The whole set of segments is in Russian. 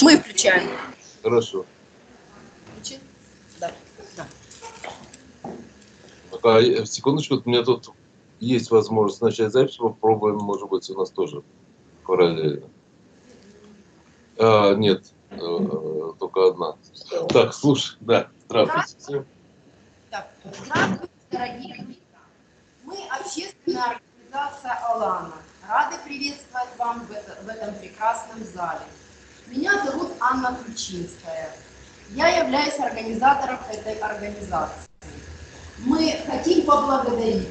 Мы включаем. Хорошо. Включи? Да. Да. Пока, секундочку, у меня тут есть возможность начать запись, попробуем, может быть, у нас тоже параллельно. А, нет, только одна. Так, слушай, да, здравствуйте всем. Здравствуйте, дорогие друзья. Мы общественная организация Алана. Рады приветствовать вам в этом прекрасном зале. Меня зовут Анна Кручинская. Я являюсь организатором этой организации. Мы хотим поблагодарить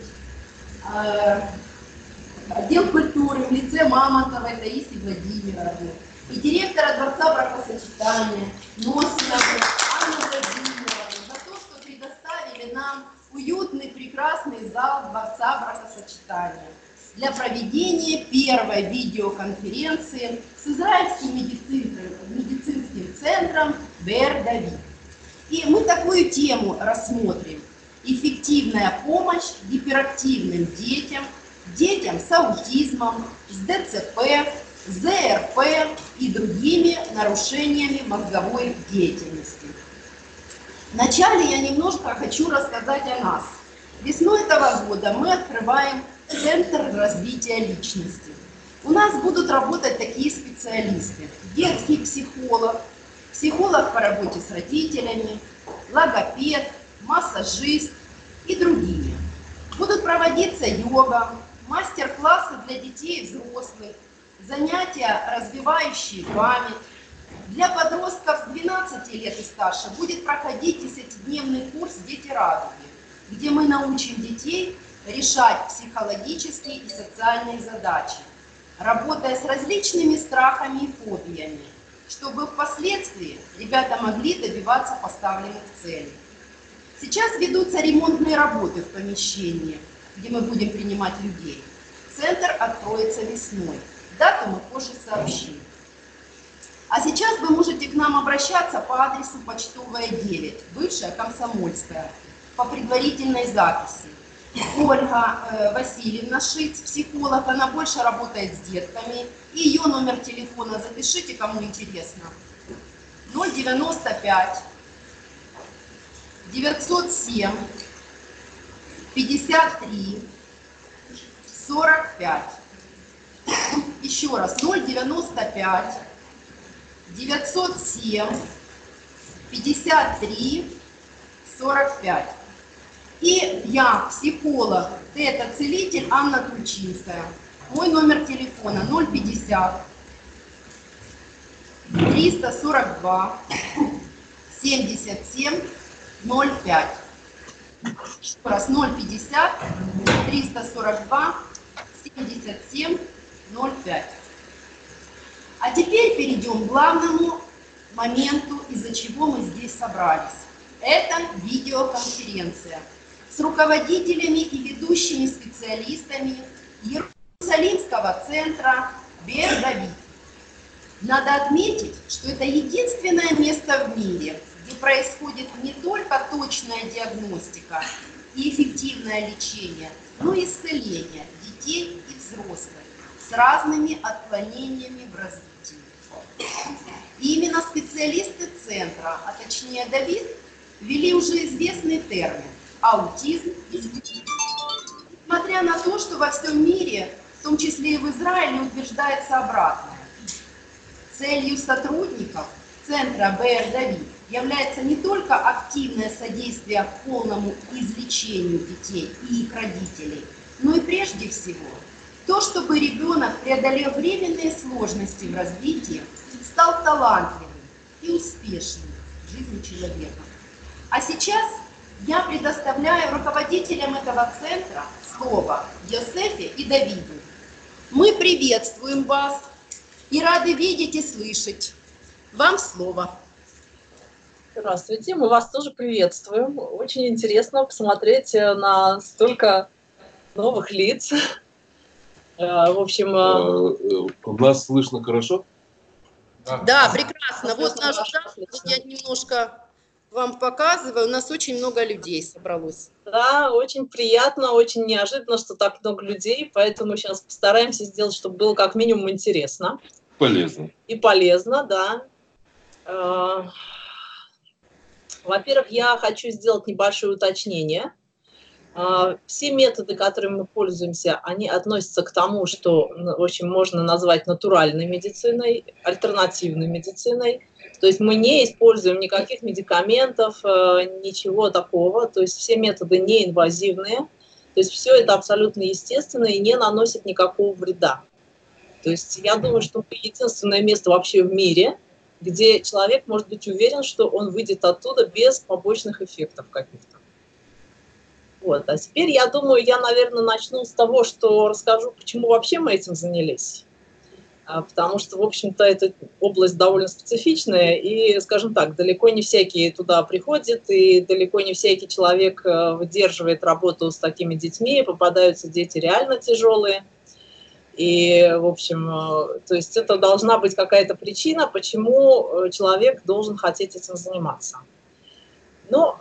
отдел культуры в лице Мамонтовой Таисии Владимировны и директора Дворца бракосочетания Носиновой Анны Владимировны за то, что предоставили нам уютный, прекрасный зал Дворца бракосочетания для проведения первой видеоконференции с израильским медицинским центром Беэр Давид. И мы такую тему рассмотрим. Эффективная помощь гиперактивным детям, детям с аутизмом, с ДЦП, с ЗРП и другими нарушениями мозговой деятельности. Вначале я немножко хочу рассказать о нас. Весной этого года мы открываем Центр развития личности. У нас будут работать такие специалисты. Детский психолог, психолог по работе с родителями, логопед, массажист и другие. Будут проводиться йога, мастер-классы для детей и взрослых, занятия, развивающие память. Для подростков с 12 лет и старше будет проходить 10-дневный курс «Дети радуги», где мы научим детей решать психологические и социальные задачи, работая с различными страхами и фобиями, чтобы впоследствии ребята могли добиваться поставленных целей. Сейчас ведутся ремонтные работы в помещении, где мы будем принимать людей. Центр откроется весной. Дату мы позже сообщим. А сейчас вы можете к нам обращаться по адресу Почтовая 9, бывшая Комсомольская, по предварительной записи. Ольга Васильевна Шиц, психолог, она больше работает с детками. Ее номер телефона запишите, кому интересно. 095 907 53 45. Еще раз, 095 907 53 45. И я, психолог, тета-целитель Анна Кручинская. Мой номер телефона 050 342 77 05. Еще раз, 050 342 77 05. А теперь перейдем к главному моменту, из-за чего мы здесь собрались. Это видеоконференция с руководителями и ведущими специалистами Иерусалимского центра Беэр Давид. Надо отметить, что это единственное место в мире, где происходит не только точная диагностика и эффективное лечение, но и исцеление детей и взрослых с разными отклонениями в развитии. И именно специалисты центра, а точнее Давид, ввели уже известный термин аутизм-изм. Несмотря на то, что во всем мире, в том числе и в Израиле, утверждается обратное. Целью сотрудников центра Беэр Давид является не только активное содействие полному излечению детей и их родителей, но и прежде всего то, чтобы ребенок, преодолев временные сложности в развитии, стал талантливым и успешным в жизни человека. А сейчас я предоставляю руководителям этого центра слово Йосефе и Давиду. Мы приветствуем вас и рады видеть и слышать. Вам слово. Здравствуйте, мы вас тоже приветствуем. Очень интересно посмотреть на столько новых лиц. В общем... Нас слышно хорошо? Да, прекрасно. Вот наш шаг. Я немножко вам показываю, у нас очень много людей собралось. Да, очень приятно, очень неожиданно, что так много людей, поэтому сейчас постараемся сделать, чтобы было как минимум интересно. Полезно. И полезно, да. Во-первых, я хочу сделать небольшое уточнение. Все методы, которыми мы пользуемся, они относятся к тому, что, в общем, можно назвать натуральной медициной, альтернативной медициной. То есть мы не используем никаких медикаментов, ничего такого. То есть все методы неинвазивные. То есть все это абсолютно естественно и не наносит никакого вреда. То есть я думаю, что мы единственное место вообще в мире, где человек может быть уверен, что он выйдет оттуда без побочных эффектов каких-то. Вот. А теперь, я думаю, я, наверное, начну с того, что расскажу, почему вообще мы этим занялись. Потому что, в общем-то, эта область довольно специфичная, и, скажем так, далеко не всякий туда приходит, и далеко не всякий человек выдерживает работу с такими детьми, попадаются дети реально тяжелые. И, в общем, то есть это должна быть какая-то причина, почему человек должен хотеть этим заниматься. Ну,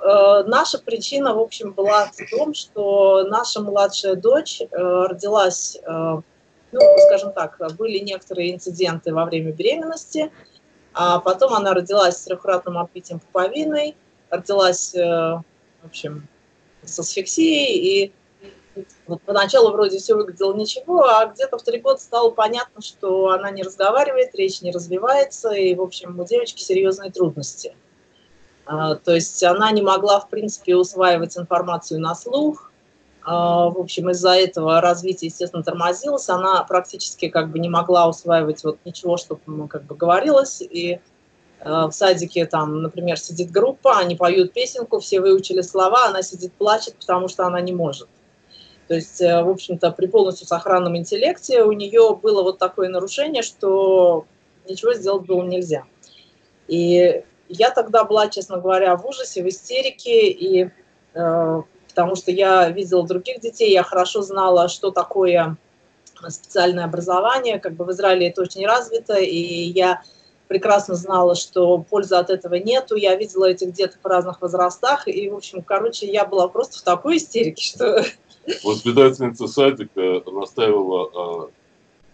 наша причина, в общем, была в том, что наша младшая дочь родилась, ну, скажем так, были некоторые инциденты во время беременности, а потом она родилась с трехкратным отбитием пуповиной, родилась, в общем, с асфиксией, и вот поначалу вроде все выглядело ничего, а где-то в 3 года стало понятно, что она не разговаривает, речь не развивается, и, в общем, у девочки серьезные трудности. То есть она не могла, в принципе, усваивать информацию на слух. В общем, из-за этого развитие, естественно, тормозилось. Она практически как бы не могла усваивать вот ничего, что как бы говорилось. И в садике там, например, сидит группа, они поют песенку, все выучили слова, она сидит, плачет, потому что она не может. То есть, в общем-то, при полностью сохранном интеллекте у нее было вот такое нарушение, что ничего сделать было нельзя. И я тогда была, честно говоря, в ужасе, в истерике, и, потому что я видела других детей, я хорошо знала, что такое специальное образование. Как бы в Израиле это очень развито, и я прекрасно знала, что пользы от этого нету. Я видела этих деток в разных возрастах, и, в общем, короче, я была просто в такой истерике, что... Воспитательница садика настаивала,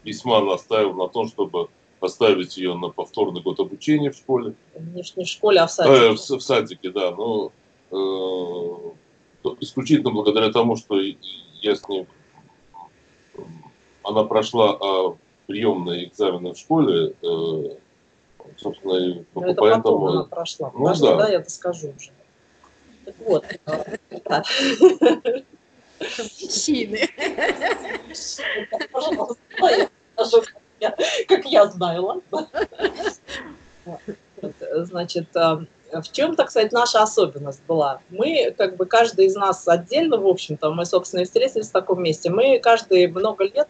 весьма настаивала на том, чтобы поставить ее на повторный год обучения в школе. Не в школе, а в садике. В садике, да. Но исключительно благодаря тому, что я с ней... Она прошла приемные экзамены в школе, собственно, и поэтому... Это потом она прошла. Ну, да. Да, я это скажу уже. Так вот. Мужчины. Как я знаю, значит, в чем-то, кстати, наша особенность была. Мы, как бы, каждый из нас отдельно, в общем-то, мы, собственно, и встретились в таком месте. Мы каждые много лет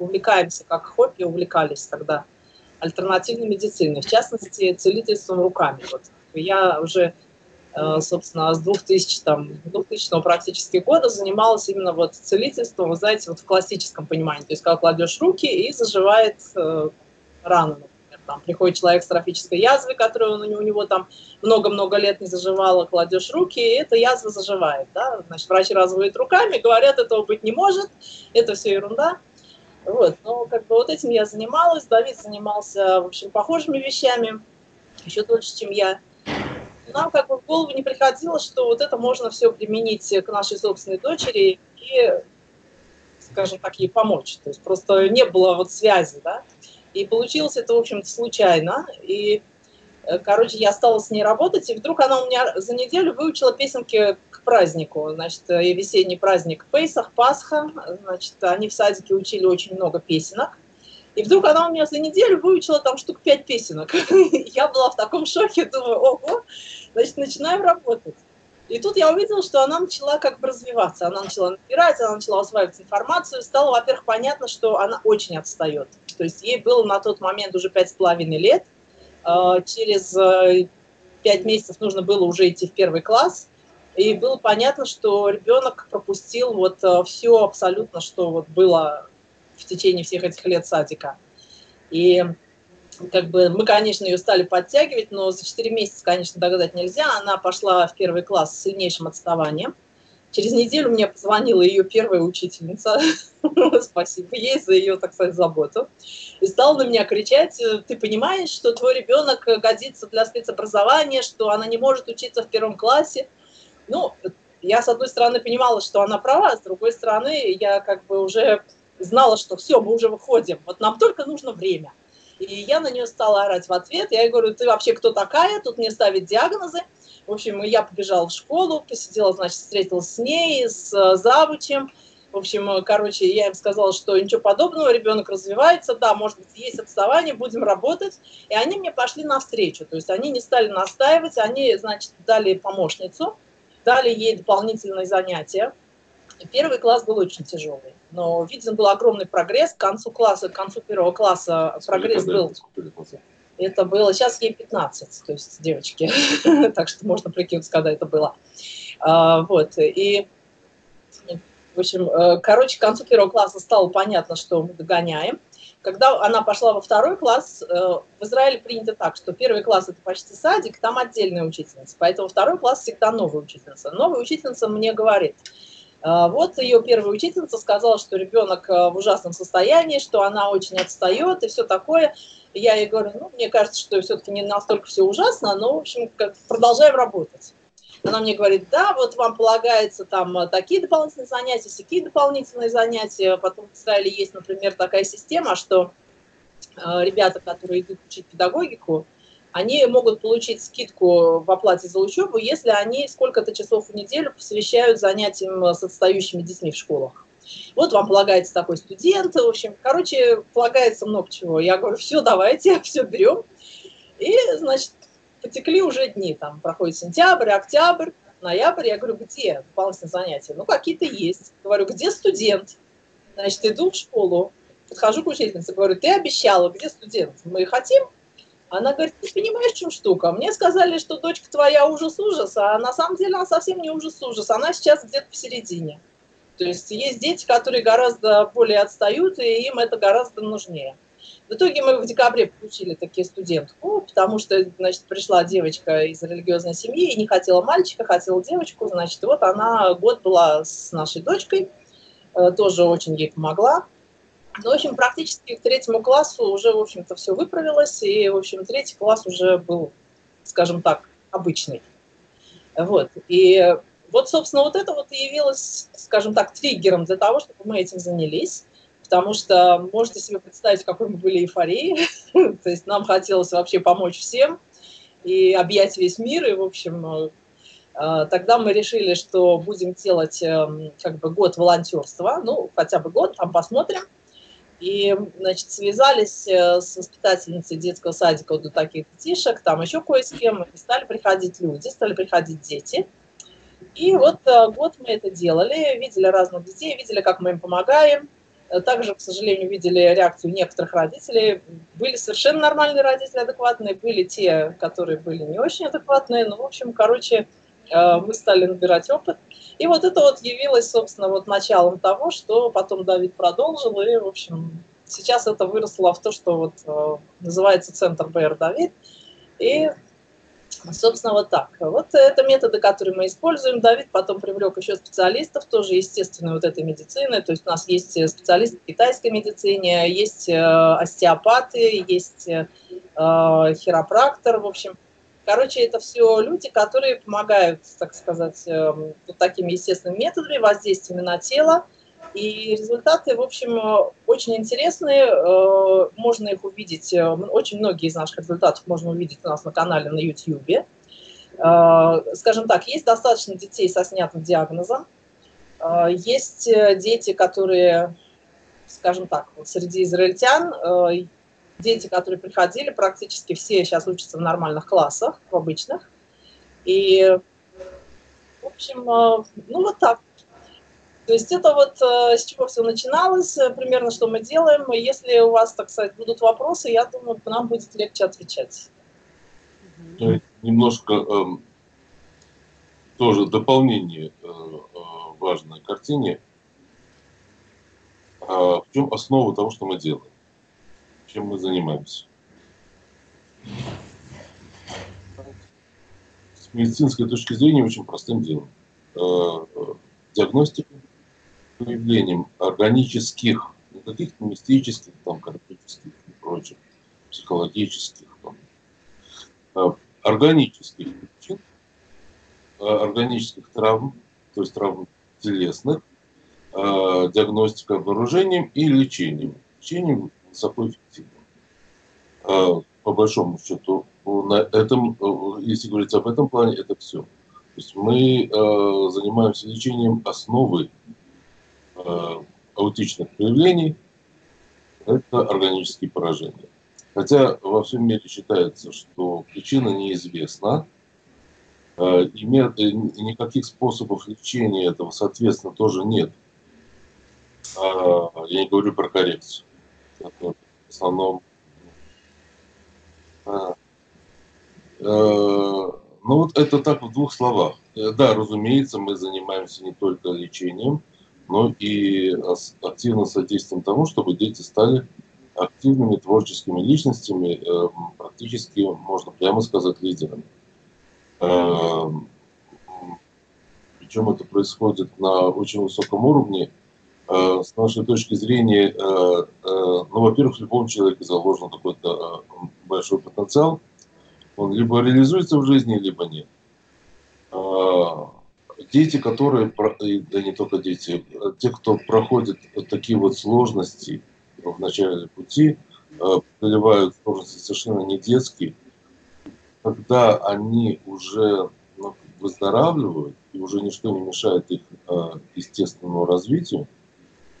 увлекаемся, как хобби, увлекались тогда альтернативной медициной, в частности, целительством руками. Вот. Я уже... собственно, с 2000 практически года занималась именно вот целительством, вы знаете, вот в классическом понимании. То есть, когда кладешь руки и заживает рана, например. Там приходит человек с трофической язвой, которая у него там много-много лет не заживала, кладешь руки, и эта язва заживает. Да? Значит, врачи разводят руками, говорят, этого быть не может, это все ерунда. Вот. Но как бы вот этим я занималась, Давид занимался, в общем, похожими вещами, еще дольше, чем я. Нам как бы в голову не приходило, что вот это можно все применить к нашей собственной дочери и, скажем так, ей помочь. То есть просто не было вот связи, да. И получилось это, в общем-то, случайно. И, короче, я стала с ней работать, и вдруг она у меня за неделю выучила песенки к празднику. Значит, и весенний праздник Пейсах, Пасха. Значит, они в садике учили очень много песенок. И вдруг она у меня за неделю выучила там штук 5 песенок. Я была в таком шоке, думаю, ого, значит, начинаем работать. И тут я увидела, что она начала как бы развиваться. Она начала набирать, она начала усваивать информацию. Стало, во-первых, понятно, что она очень отстает. То есть ей было на тот момент уже 5,5 лет. Через 5 месяцев нужно было уже идти в 1 класс. И было понятно, что ребенок пропустил вот все абсолютно, что вот было... в течение всех этих лет садика. И как бы мы, конечно, ее стали подтягивать, но за 4 месяца, конечно, догадать нельзя. Она пошла в 1 класс с сильнейшим отставанием. Через неделю мне позвонила ее первая учительница, спасибо ей за ее, так сказать, заботу, и стала на меня кричать: ты понимаешь, что твой ребенок годится для спецобразования, что она не может учиться в первом классе. Ну, я, с одной стороны, понимала, что она права, с другой стороны, я как бы уже знала, что все, мы уже выходим, вот нам только нужно время. И я на нее стала орать в ответ, я ей говорю: ты вообще кто такая, тут мне ставят диагнозы. В общем, я побежала в школу, посидела, значит, встретилась с ней, с завучем. В общем, короче, я им сказала, что ничего подобного, ребенок развивается, да, может быть, есть отставание, будем работать. И они мне пошли навстречу, то есть они не стали настаивать, они, значит, дали помощницу, дали ей дополнительные занятия. Первый класс был очень тяжелый, но виден был огромный прогресс. К концу класса, к концу первого класса прогресс был... Это было, сейчас ей 15, то есть девочки, так что можно прикинуть, когда это было. Вот, и, в общем, короче, к концу первого класса стало понятно, что мы догоняем. Когда она пошла во второй класс, в Израиле принято так, что первый класс – это почти садик, там отдельная учительница, поэтому второй класс всегда новая учительница. Новая учительница мне говорит... Вот ее первая учительница сказала, что ребенок в ужасном состоянии, что она очень отстает и все такое. Я ей говорю: ну, мне кажется, что все-таки не настолько все ужасно, но, в общем, продолжаем работать. Она мне говорит: да, вот вам полагается там такие дополнительные занятия, всякие дополнительные занятия. Потом в Израиле есть, например, такая система, что ребята, которые идут учить педагогику, они могут получить скидку в оплате за учебу, если они сколько-то часов в неделю посвящают занятиям с отстающими детьми в школах. Вот вам полагается такой студент, в общем, короче, полагается много чего. Я говорю: все, давайте, все берем. И, значит, потекли уже дни, там проходит сентябрь, октябрь, ноябрь. Я говорю: где дополнительные занятия? Ну, какие-то есть. Говорю: где студент? Значит, иду в школу, подхожу к учительнице, говорю: ты обещала, где студент? Мы хотим. Она говорит: ты понимаешь, в чем штука? Мне сказали, что дочка твоя ужас-ужас, а на самом деле она совсем не ужас-ужас, она сейчас где-то посередине. То есть есть дети, которые гораздо более отстают, и им это гораздо нужнее. В итоге мы в декабре получили такие студентку, потому что, значит, пришла девочка из религиозной семьи и не хотела мальчика, хотела девочку. Значит, вот она год была с нашей дочкой, тоже очень ей помогла. Ну, в общем, практически к третьему классу уже, в общем-то, все выправилось, и, в общем, третий класс уже был, скажем так, обычный. Вот, и вот, собственно, вот это вот и явилось, скажем так, триггером для того, чтобы мы этим занялись, потому что можете себе представить, в какой мы были эйфории, то есть нам хотелось вообще помочь всем и объять весь мир, и, в общем, тогда мы решили, что будем делать как бы год волонтерства, ну, хотя бы год, там посмотрим. И, значит, связались с воспитательницей детского садика до таких детишек, там еще кое с кем, и стали приходить люди, стали приходить дети. И вот год мы это делали, видели разных детей, видели, как мы им помогаем. Также, к сожалению, видели реакцию некоторых родителей. Были совершенно нормальные родители, адекватные, были те, которые были не очень адекватные. Ну, в общем, короче, мы стали набирать опыт. И вот это вот явилось, собственно, вот началом того, что потом Давид продолжил, и, в общем, сейчас это выросло в то, что вот называется центр Беэр Давид, и, собственно, вот так. Вот это методы, которые мы используем. Давид потом привлек еще специалистов, тоже, естественно, вот этой медицины, то есть у нас есть специалисты в китайской медицине, есть остеопаты, есть хиропрактор, в общем. Короче, это все люди, которые помогают, так сказать, вот такими естественными методами, воздействиями на тело. И результаты, в общем, очень интересные. Можно их увидеть, очень многие из наших результатов можно увидеть у нас на канале на YouTube. Скажем так, есть достаточно детей со снятым диагнозом. Есть дети, которые, скажем так, вот среди израильтян... Дети, которые приходили, практически все сейчас учатся в нормальных классах, в обычных. И, в общем, ну вот так. То есть это вот с чего все начиналось, примерно что мы делаем. Если у вас, так сказать, будут вопросы, я думаю, нам будет легче отвечать. Немножко тоже дополнение важной картине. В чем основа того, что мы делаем? Чем мы занимаемся. С медицинской точки зрения очень простым делом. диагностику выявлением органических, не каких-то мистических, там, кармических и прочих, психологических, там, органических причин, органических травм, то есть травм телесных, диагностика обнаружением и лечением. Лечением высокоэффективным. По большому счету, на этом, если говорить об этом плане, это все. То есть мы занимаемся лечением основы аутичных проявлений. Это органические поражения. Хотя во всем мире считается, что причина неизвестна. И никаких способов лечения этого, соответственно, тоже нет. Я не говорю про коррекцию. Это в основном... Ну вот это так в двух словах. Да, разумеется, мы занимаемся не только лечением, но и активно содействуем тому, чтобы дети стали активными творческими личностями, практически, можно прямо сказать, лидерами. Причем это происходит на очень высоком уровне. С нашей точки зрения, ну, во-первых, в любом человеке заложен какой-то большой потенциал. Он либо реализуется в жизни, либо нет. Дети, которые, да не только дети, те, кто проходит такие вот сложности в начале пути, преодолевают сложности совершенно не детские. Когда они уже выздоравливают, и уже ничто не мешает их естественному развитию,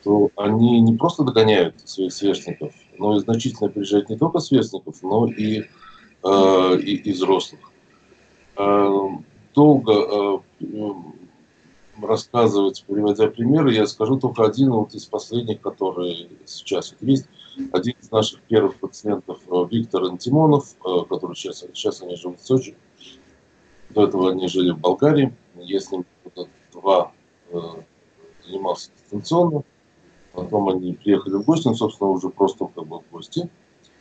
то они не просто догоняют своих сверстников, но и значительно опережают не только сверстников, но и взрослых. Долго рассказывать, приводя примеры, я скажу только один вот из последних, который сейчас есть. Один из наших первых пациентов, Виктор Антимонов, который сейчас они живут в Сочи. До этого они жили в Болгарии. Я с ним два занимался дистанционно. Потом они приехали в гости, ну, собственно, уже просто как бы в гости.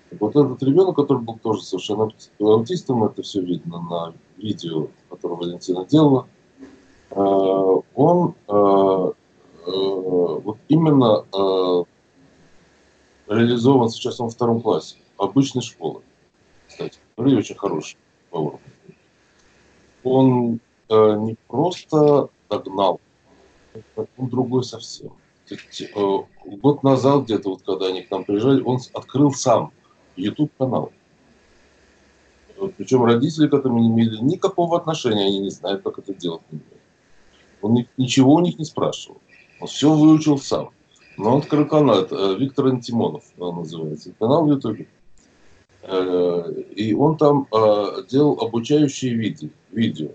И вот этот ребенок, который был тоже совершенно аутистом, это все видно на видео, которое Валентина делала, он вот именно реализован сейчас он во втором классе обычной школы, кстати, который очень хороший по уровню. Он не просто догнал, он другой совсем. Год назад где-то, вот, когда они к нам приезжали, он открыл сам YouTube-канал. Причем родители к этому не имели никакого отношения, они не знают, как это делать. Он ничего у них не спрашивал. Он все выучил сам. Но он открыл канал, Виктор Антимонов он называется, канал в Ютубе. И он там делал обучающие видео.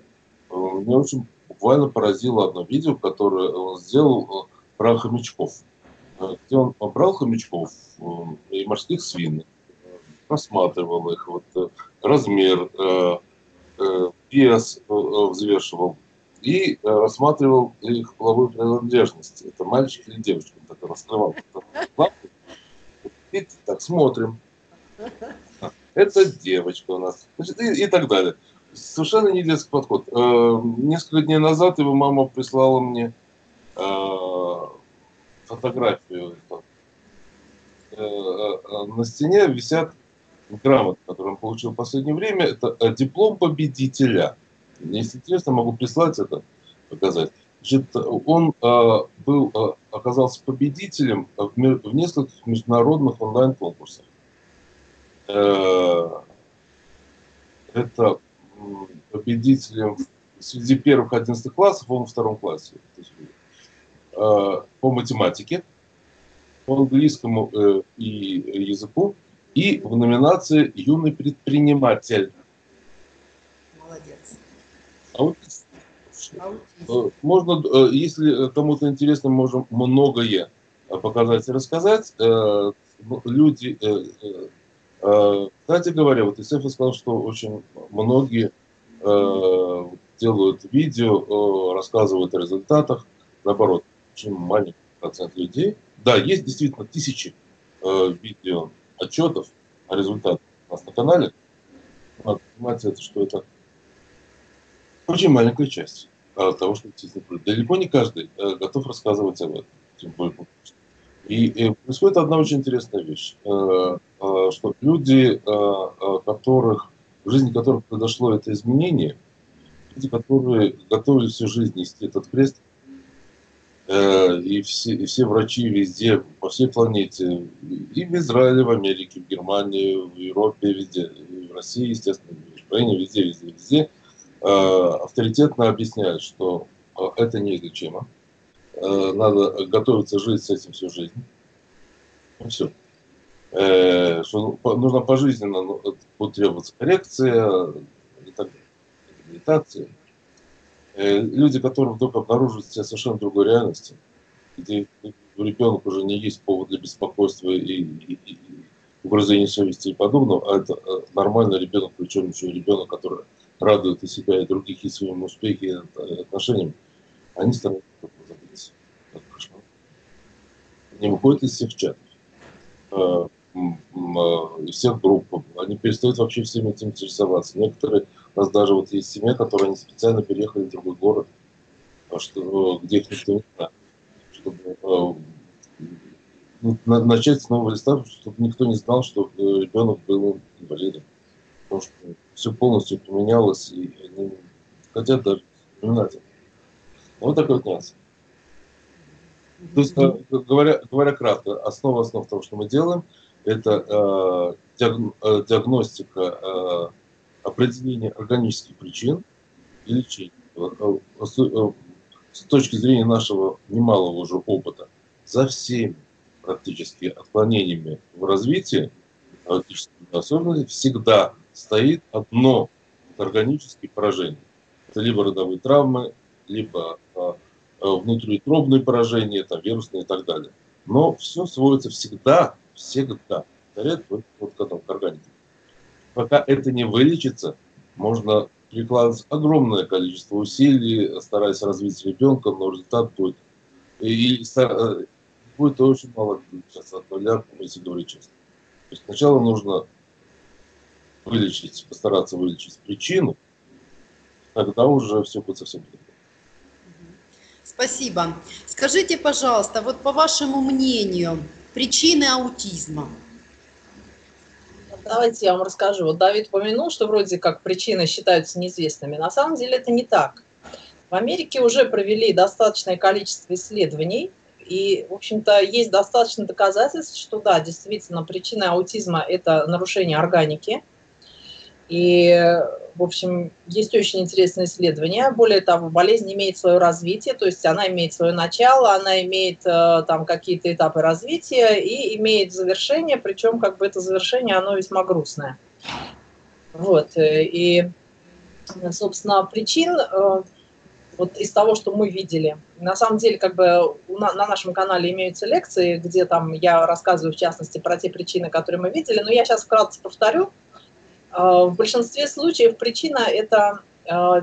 Меня очень буквально поразило одно видео, которое он сделал про хомячков. Где он брал хомячков и морских свинок, просматривал их, вот, размер, вес взвешивал и рассматривал их половую принадлежность. Это мальчик или девочка, он так раскрывал. И так смотрим. Это девочка у нас. Значит, и так далее. Совершенно не детский подход. Несколько дней назад его мама прислала мне фотографию. На стене висят грамоты, которые он получил в последнее время. Это диплом победителя. Если интересно, могу прислать это, показать. Значит, он оказался победителем в нескольких международных онлайн-конкурсах. Это победителем среди первых 11 классов, он во втором классе. По математике, по английскому и языку, и в номинации «Юный предприниматель». Молодец. Аутизм. Можно, если кому-то интересно, можем многое показать и рассказать. Люди, кстати говоря, вот Исаев сказал, что очень многие делают видео, рассказывают о результатах. Наоборот, очень маленький процент людей. Да, есть действительно тысячи видео отчетов о результатах у нас на канале. Надо понимать, что это очень маленькая часть. того, чтобы далеко не каждый готов рассказывать об этом. Тем более. И происходит одна очень интересная вещь, что люди, в жизни которых произошло это изменение, люди, которые готовили всю жизнь нести этот крест, и все врачи везде, по всей планете, и в Израиле, в Америке, в Германии, в Европе, везде, и в России, естественно, в Украине, везде, авторитетно объясняют, что это неизлечимо. Надо готовиться жить с этим всю жизнь. Все. Что нужно пожизненно, будет требоваться коррекция, медитация. Люди, которые вдруг обнаруживают себя совершенно другой реальности, где у ребенка уже не есть повод для беспокойства и угрызения совести и подобного, а это нормальный ребенок, причем еще и ребенок, который радует и себя, и других, и своим успехом, и отношениям, они становятся забыться. Они выходят из всех чатов, из всех групп, они перестают вообще всем этим интересоваться. Некоторые, у нас даже вот есть семья, которые они специально переехали в другой город, где их никто не знает, чтобы начать с нового листа, чтобы никто не знал, что ребенок был инвалидом. Потому что все полностью поменялось, и они хотят даже вспоминать это. Вот такой вот нюанс. То есть, говоря кратко, основа того, что мы делаем, это диагностика, определение органических причин и лечение. С точки зрения нашего немалого уже опыта, за всеми практически отклонениями в развитии особенностей всегда стоит одно органическое поражение. Это либо родовые травмы, либо внутриутробные поражения, там, вирусные и так далее. Но все сводится всегда к органике. Пока это не вылечится, можно прикладывать огромное количество усилий, стараясь развить ребенка, но результат будет. И будет очень мало сейчас от нуля, если говорить честно. То есть сначала нужно вылечить, постараться вылечить причину, тогда уже все будет совсем другое. Спасибо. Скажите, пожалуйста, вот по вашему мнению, причины аутизма? Давайте я вам расскажу. Вот Давид упомянул, что вроде как причины считаются неизвестными. На самом деле это не так. В Америке уже провели достаточное количество исследований, и, в общем-то, есть достаточно доказательств, что да, действительно, причина аутизма – это нарушение органики. И, в общем, есть очень интересные исследования. Более того, болезнь имеет свое развитие, то есть она имеет свое начало, она имеет там какие-то этапы развития и имеет завершение, причем как бы это завершение, оно весьма грустное. Вот, и, собственно, причин вот из того, что мы видели. На самом деле, как бы на нашем канале имеются лекции, где там я рассказываю, в частности, про те причины, которые мы видели, но я сейчас вкратце повторю. В большинстве случаев причина – это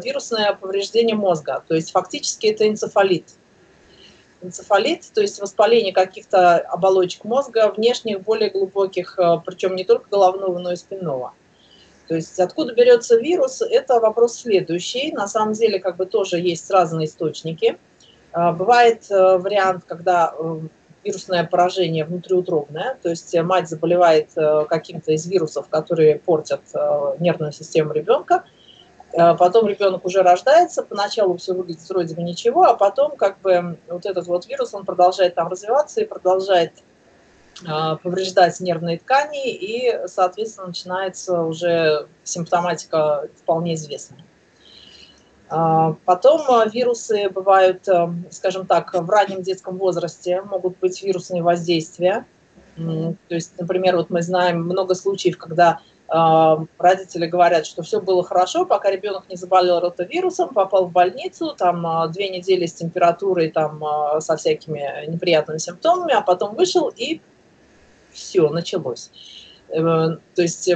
вирусное повреждение мозга, то есть фактически это энцефалит. Энцефалит, то есть воспаление каких-то оболочек мозга, внешних, более глубоких, причем не только головного, но и спинного. То есть откуда берется вирус – это вопрос следующий. На самом деле как бы тоже есть разные источники. Бывает вариант, когда вирусное поражение внутриутробное, то есть мать заболевает каким-то из вирусов, которые портят нервную систему ребенка, потом ребенок уже рождается, поначалу все выглядит вроде бы ничего, а потом как бы вот этот вот вирус, он продолжает там развиваться и продолжает повреждать нервные ткани, и, соответственно, начинается уже симптоматика вполне известная. Потом вирусы бывают, скажем так, в раннем детском возрасте, могут быть вирусные воздействия. То есть, например, вот мы знаем много случаев, когда родители говорят, что все было хорошо, пока ребенок не заболел ротавирусом, попал в больницу, там 2 недели с температурой, там со всякими неприятными симптомами, а потом вышел и все, началось. То есть,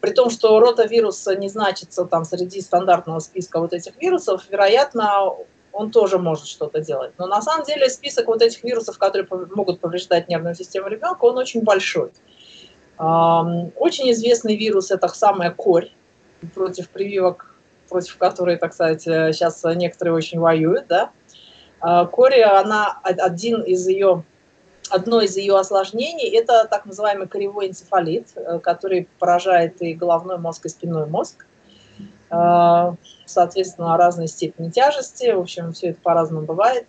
при том, что ротавирус не значится там среди стандартного списка вот этих вирусов, вероятно, он тоже может что-то делать. Но на самом деле список вот этих вирусов, которые могут повреждать нервную систему ребенка, он очень большой. Очень известный вирус – это самая корь. Против прививок против которой, так сказать, сейчас некоторые очень воюют, да. Кори, она, одно из ее осложнений – это так называемый коревой энцефалит, который поражает и головной мозг, и спинной мозг. Соответственно, разной степени тяжести, в общем, все это по-разному бывает.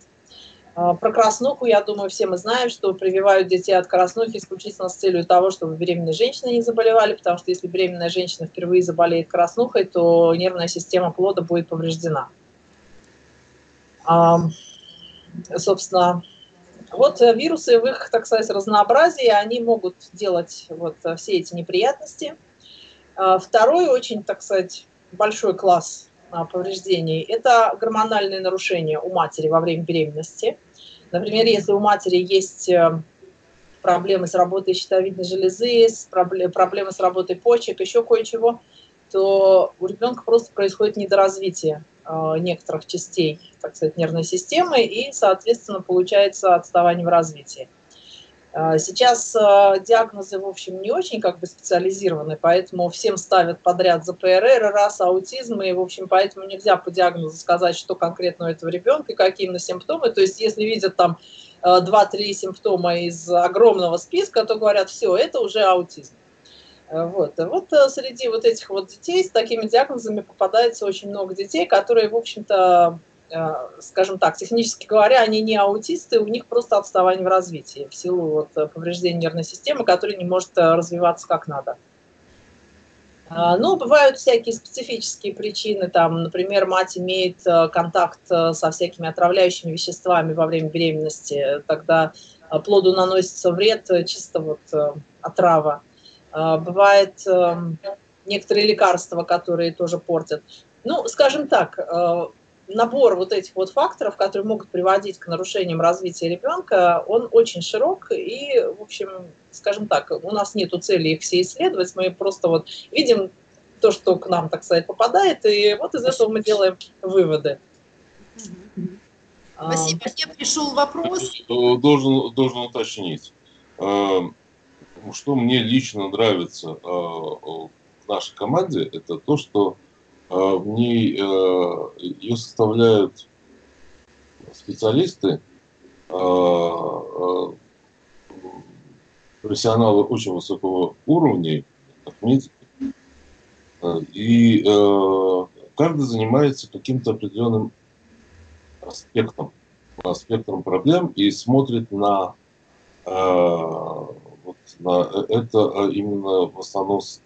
Про краснуху, я думаю, все мы знаем, что прививают детей от краснухи исключительно с целью того, чтобы беременные женщины не заболевали, потому что если беременная женщина впервые заболеет краснухой, то нервная система плода будет повреждена. Собственно, вот вирусы в их, так сказать, разнообразии, они могут делать вот все эти неприятности. Второй очень, так сказать, большой класс повреждений – это гормональные нарушения у матери во время беременности. Например, если у матери есть проблемы с работой щитовидной железы, проблемы с работой почек, еще кое-чего, то у ребенка просто происходит недоразвитие некоторых частей, так сказать, нервной системы, и, соответственно, получается отставание в развитии. Сейчас диагнозы, в общем, не очень как бы специализированы, поэтому всем ставят подряд ЗПРР, раз, аутизм, и, в общем, поэтому нельзя по диагнозу сказать, что конкретно у этого ребенка и какие именно симптомы. То есть, если видят там 2-3 симптома из огромного списка, то говорят, все, это уже аутизм. Вот среди вот этих вот детей с такими диагнозами попадается очень много детей, которые, в общем-то, скажем так, технически говоря, они не аутисты, у них просто отставание в развитии в силу вот повреждения нервной системы, которая не может развиваться как надо. Но бывают всякие специфические причины, там, например, мать имеет контакт со всякими отравляющими веществами во время беременности, тогда плоду наносится вред, чисто вот отрава. Бывает некоторые лекарства, которые тоже портят. Ну, скажем так, набор вот этих вот факторов, которые могут приводить к нарушениям развития ребенка, он очень широк. И, в общем, скажем так, у нас нет цели их все исследовать. Мы просто вот видим то, что к нам, так сказать, попадает, и вот из этого мы делаем выводы. Спасибо. Мне пришел вопрос. Должен уточнить. Что мне лично нравится в нашей команде, это то, что в ней ее составляют специалисты, профессионалы очень высокого уровня, и каждый занимается каким-то определенным аспектом проблем и смотрит на это именно в основном с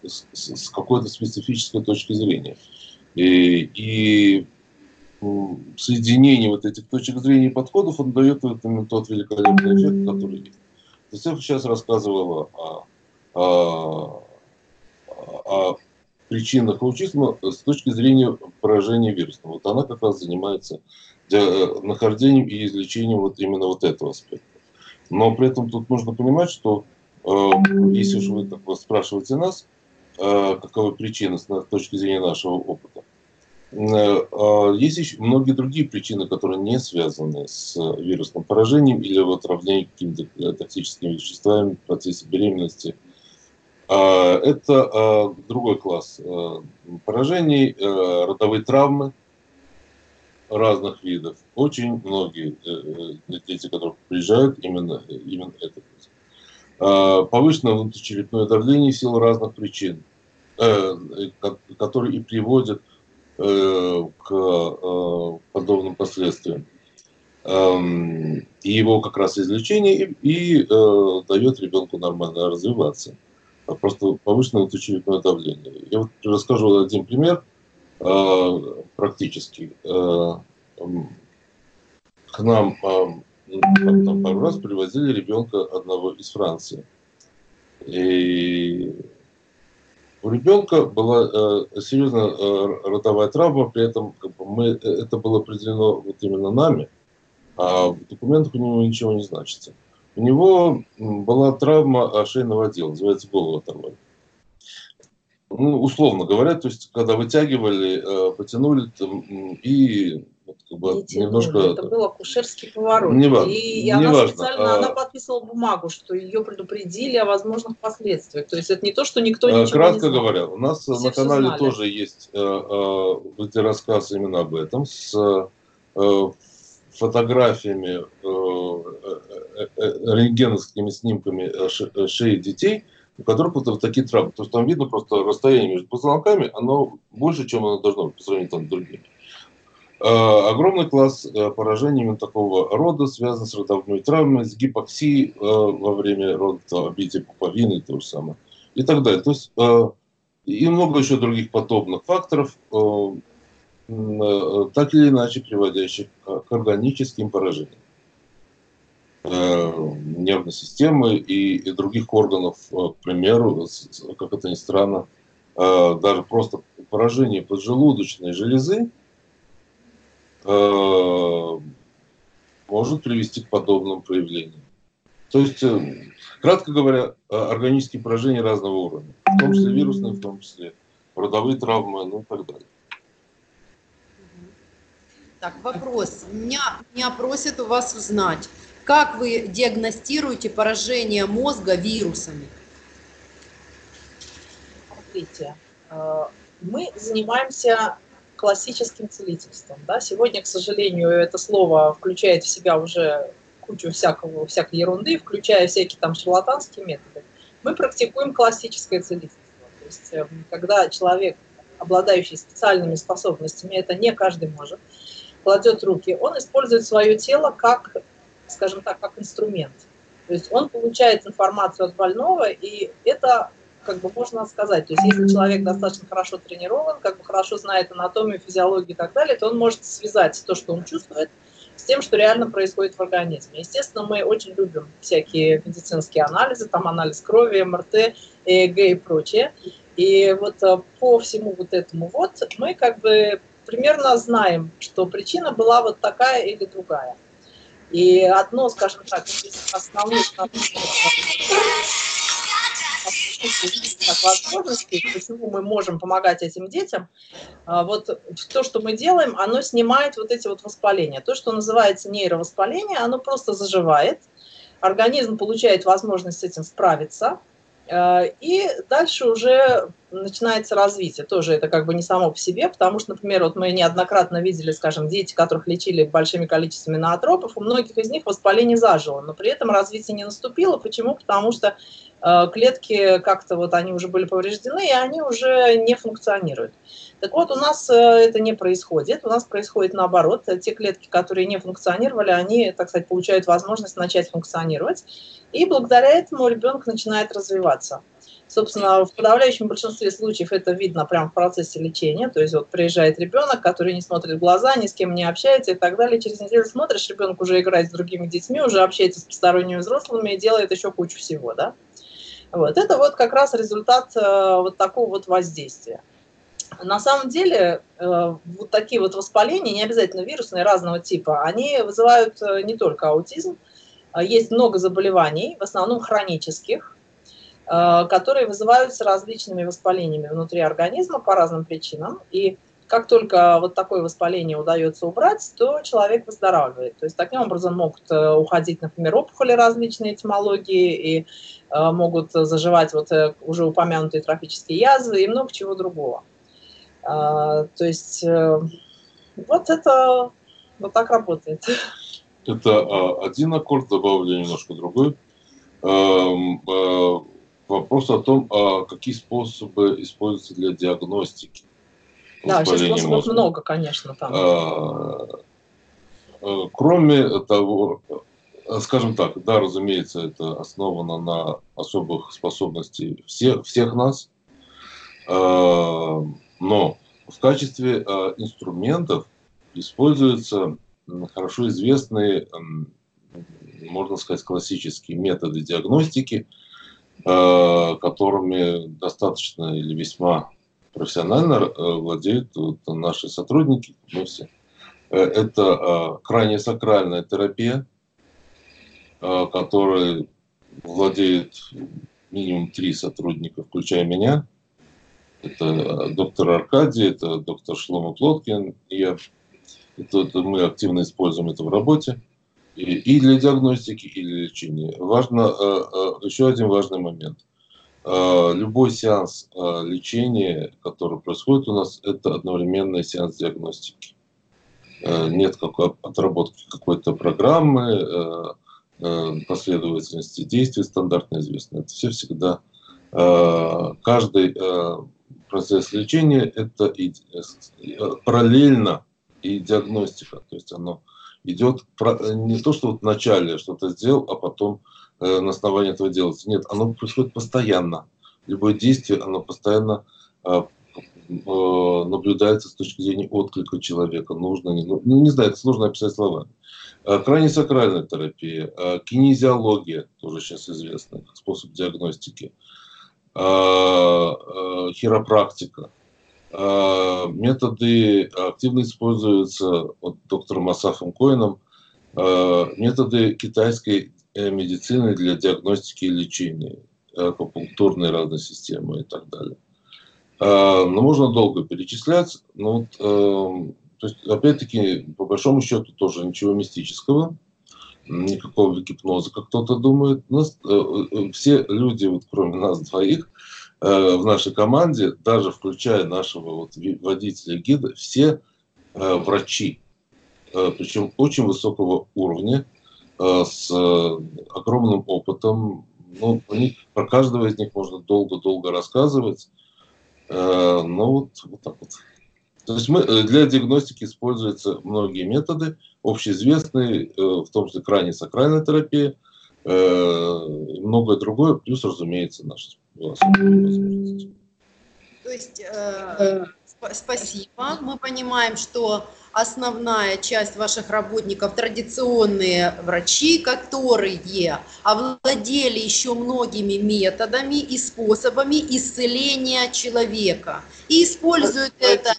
какой-то специфической точки зрения. И соединение вот этих точек зрения и подходов, он дает вот именно тот великолепный эффект, который есть. Йосеф сейчас рассказывала о причинах аутизма с точки зрения поражения вирусом. Вот она как раз занимается нахождением и излечением вот именно вот этого аспекта. Но при этом тут нужно понимать, что если уж вы так вот спрашиваете нас, каковы причины с точки зрения нашего опыта, есть еще многие другие причины, которые не связаны с вирусным поражением или отравлением какими-то токсическими веществами в процессе беременности. Это другой класс поражений, родовые травмы разных видов. Очень многие дети, которые приезжают, именно это. Повышенное внутричерепное давление в силу разных причин, которые и приводят к подобным последствиям. И его как раз излечение и дает ребенку нормально развиваться. Просто повышенное внутричерепное давление. Я вот расскажу один пример практически. К нам пару раз привозили ребенка одного из Франции. И у ребенка была серьезная родовая травма, при этом как бы, это было определено вот именно нами, а в документах у него ничего не значится. У него была травма шейного отдела, называется голову оторвали. Ну, условно говоря, то есть когда вытягивали, потянули там, и вот, дети. Немножко... Ну, это был акушерский поворот. Она подписывала бумагу, что ее предупредили о возможных последствиях. То есть это не то, что никто ничего не знал. Кратко говоря, у нас на канале тоже есть рассказ именно об этом, с фотографиями, рентгеновскими снимками шеи детей, у которых вот такие травмы. То есть там видно просто расстояние между позвонками, оно больше, чем оно должно быть по сравнению там с другими. Огромный класс поражений именно такого рода связан с родовой травмой, с гипоксией во время родства, обитие пуповины, то же самое, и так далее. То есть и много еще других подобных факторов, так или иначе приводящих к органическим поражениям нервной системы и других органов, к примеру, как это ни странно, даже просто поражение поджелудочной железы может привести к подобным проявлениям. То есть, кратко говоря, органические поражения разного уровня, в том числе вирусные, в том числе родовые травмы, ну и так далее. Так, вопрос. Меня просят у вас узнать, как вы диагностируете поражение мозга вирусами? Смотрите, мы занимаемся классическим целительством. Да? Сегодня, к сожалению, это слово включает в себя уже кучу всякой ерунды, включая всякие там шарлатанские методы. Мы практикуем классическое целительство. То есть, когда человек, обладающий специальными способностями, это не каждый может, кладет руки, он использует свое тело как, скажем так, как инструмент. То есть он получает информацию от больного, и это... как бы можно сказать, то есть если человек достаточно хорошо тренирован, как бы хорошо знает анатомию, физиологию и так далее, то он может связать то, что он чувствует, с тем, что реально происходит в организме. Естественно, мы очень любим всякие медицинские анализы, там анализ крови, МРТ, ЭЭГ и прочее. И вот по всему вот этому вот мы как бы примерно знаем, что причина была вот такая или другая. И одно, скажем так, из основных... возможностей, почему мы можем помогать этим детям, вот то, что мы делаем, оно снимает вот эти вот воспаления. То, что называется нейровоспаление, оно просто заживает, организм получает возможность с этим справиться, и дальше уже начинается развитие. Тоже это как бы не само по себе, потому что, например, вот мы неоднократно видели, скажем, дети, которых лечили большими количествами ноотропов, у многих из них воспаление зажило, но при этом развитие не наступило. Почему? Потому что клетки как-то вот они уже были повреждены, и они уже не функционируют. Так вот, у нас это не происходит, у нас происходит наоборот. Те клетки, которые не функционировали, они, так сказать, получают возможность начать функционировать, и благодаря этому ребенок начинает развиваться. Собственно, в подавляющем большинстве случаев это видно прямо в процессе лечения. То есть вот приезжает ребенок, который не смотрит в глаза, ни с кем не общается и так далее. Через неделю смотришь, ребенок уже играет с другими детьми, уже общается с посторонними взрослыми и делает еще кучу всего, да? Вот. Это вот как раз результат вот такого вот воздействия. На самом деле вот такие вот воспаления, не обязательно вирусные, разного типа, они вызывают не только аутизм. Есть много заболеваний, в основном хронических, которые вызываются различными воспалениями внутри организма по разным причинам. И как только вот такое воспаление удается убрать, то человек выздоравливает. То есть таким образом могут уходить, например, опухоли различные этиологии, и могут заживать вот уже упомянутые трофические язвы и много чего другого. То есть вот это вот так работает. Это один аккорд, добавлю немножко другой. Вопрос о том, какие способы используются для диагностики. Да, сейчас способов много, конечно. Там. Кроме того, скажем так, да, разумеется, это основано на особых способностях всех нас, но в качестве инструментов используются хорошо известные, можно сказать, классические методы диагностики, которыми достаточно или весьма профессионально владеют вот наши сотрудники, мы все. Это крайне сакральная терапия, которой владеет минимум 3 сотрудника, включая меня. Это доктор Аркадий, это доктор Шломо Плоткин и я. Это мы активно используем это в работе и для диагностики, и для лечения. Важно, еще один важный момент. Любой сеанс лечения, который происходит у нас, это одновременный сеанс диагностики. Нет какой отработки какой-то программы, последовательности действий стандартно известны. Это все всегда. Каждый процесс лечения – это параллельно и диагностика. То есть оно идет не то, что вот в начале что-то сделал, а потом на основании этого делается. Нет, оно происходит постоянно. Любое действие, оно постоянно наблюдается с точки зрения отклика человека. Нужно, не нужно. Ну, не знаю, это сложно описать словами. Краниосакральная терапия, кинезиология, тоже сейчас известна, как способ диагностики, хиропрактика. Методы активно используются доктором Асафом Коэном, методы китайской медицины для диагностики и лечения, акупунктурные разные системы и так далее. Но можно долго перечислять, но вот, опять-таки, по большому счету, тоже ничего мистического, никакого гипноза, как кто-то думает. Все люди, вот, кроме нас двоих, в нашей команде, даже включая нашего вот водителя-гида, все врачи, причем очень высокого уровня, с огромным опытом. Ну, про каждого из них можно долго-долго рассказывать. Ну, вот так вот. То есть для диагностики используются многие методы, общеизвестные, в том числе краниосакральная терапия, многое другое, плюс, разумеется, наши возможности. То есть, спасибо. Мы понимаем, что основная часть ваших работников – традиционные врачи, которые овладели еще многими методами и способами исцеления человека. И используют это.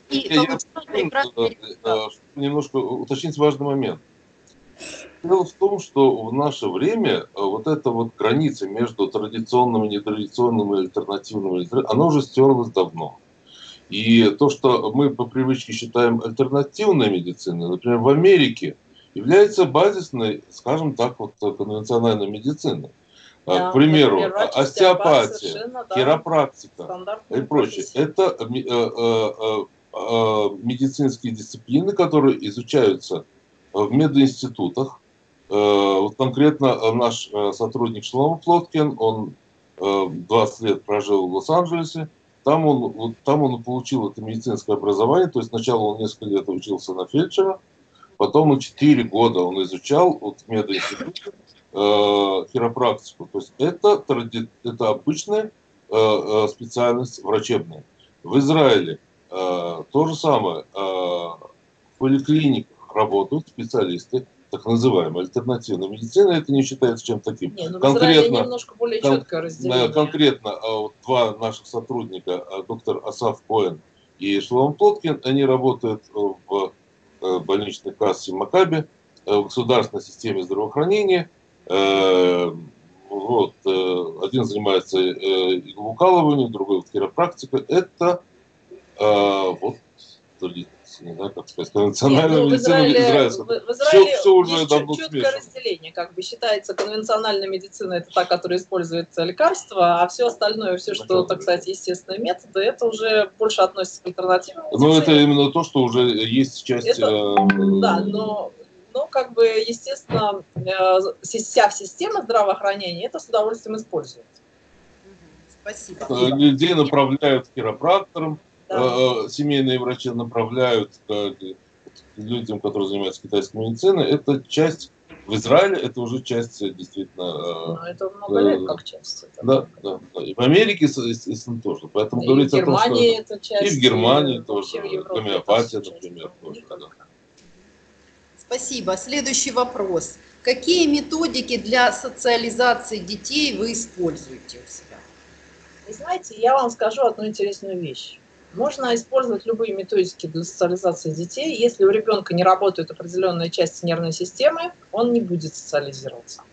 Немножко уточнить важный момент. Дело в том, что в наше время вот эта вот граница между традиционным и нетрадиционным и альтернативным, она уже стерлась давно. И то, что мы по привычке считаем альтернативной медициной, например, в Америке, является базисной, скажем так, вот, конвенциональной медициной. Да, к примеру, например, остеопатия, хиропрактика и прочее. Это медицинские дисциплины, которые изучаются в мединститутах. Вот конкретно наш сотрудник Шломо Плоткин, он 20 лет прожил в Лос-Анджелесе. Там он получил это медицинское образование, то есть сначала он несколько лет учился на фельдшера, потом он 4 года он изучал вот, в мединституте хиропрактику. То есть это обычная специальность врачебная. В Израиле то же самое, в поликлиниках работают специалисты, так называемая альтернативная медицина, это не считается чем-то таким. Не, ну, конкретно два наших сотрудника, доктор Асаф Коэн и Шломо Плоткин, они работают в больничной кассе Макаби, в государственной системе здравоохранения. Вот, один занимается иглоукалыванием, другой вот, хиропрактикой. Это вот не знаю, как сказать, конвенциональная медицина израильская. В Израиле есть четкое разделение. Как бы считается, конвенциональная медицина – это та, которая использует лекарства, а все остальное, все, что, так сказать, естественные методы, это уже больше относится к альтернативной медицине. Ну, это именно то, что уже есть часть… Да, но как бы, естественно, вся система здравоохранения это с удовольствием использует. Спасибо. Людей направляют к хиропракторам. Семейные врачи направляют к людям, которые занимаются китайской медициной. Это часть в Израиле, это уже часть действительно. Но это много лет как часть. Да. И в Америке, естественно, тоже. Поэтому и говорить о том, что это часть, и в Германии тоже. Гомеопатия, например, тоже. Да. Спасибо. Следующий вопрос. Какие методики для социализации детей вы используете у себя? Вы знаете, я вам скажу одну интересную вещь. Можно использовать любые методики для социализации детей. Если у ребенка не работает определенная часть нервной системы, он не будет социализироваться.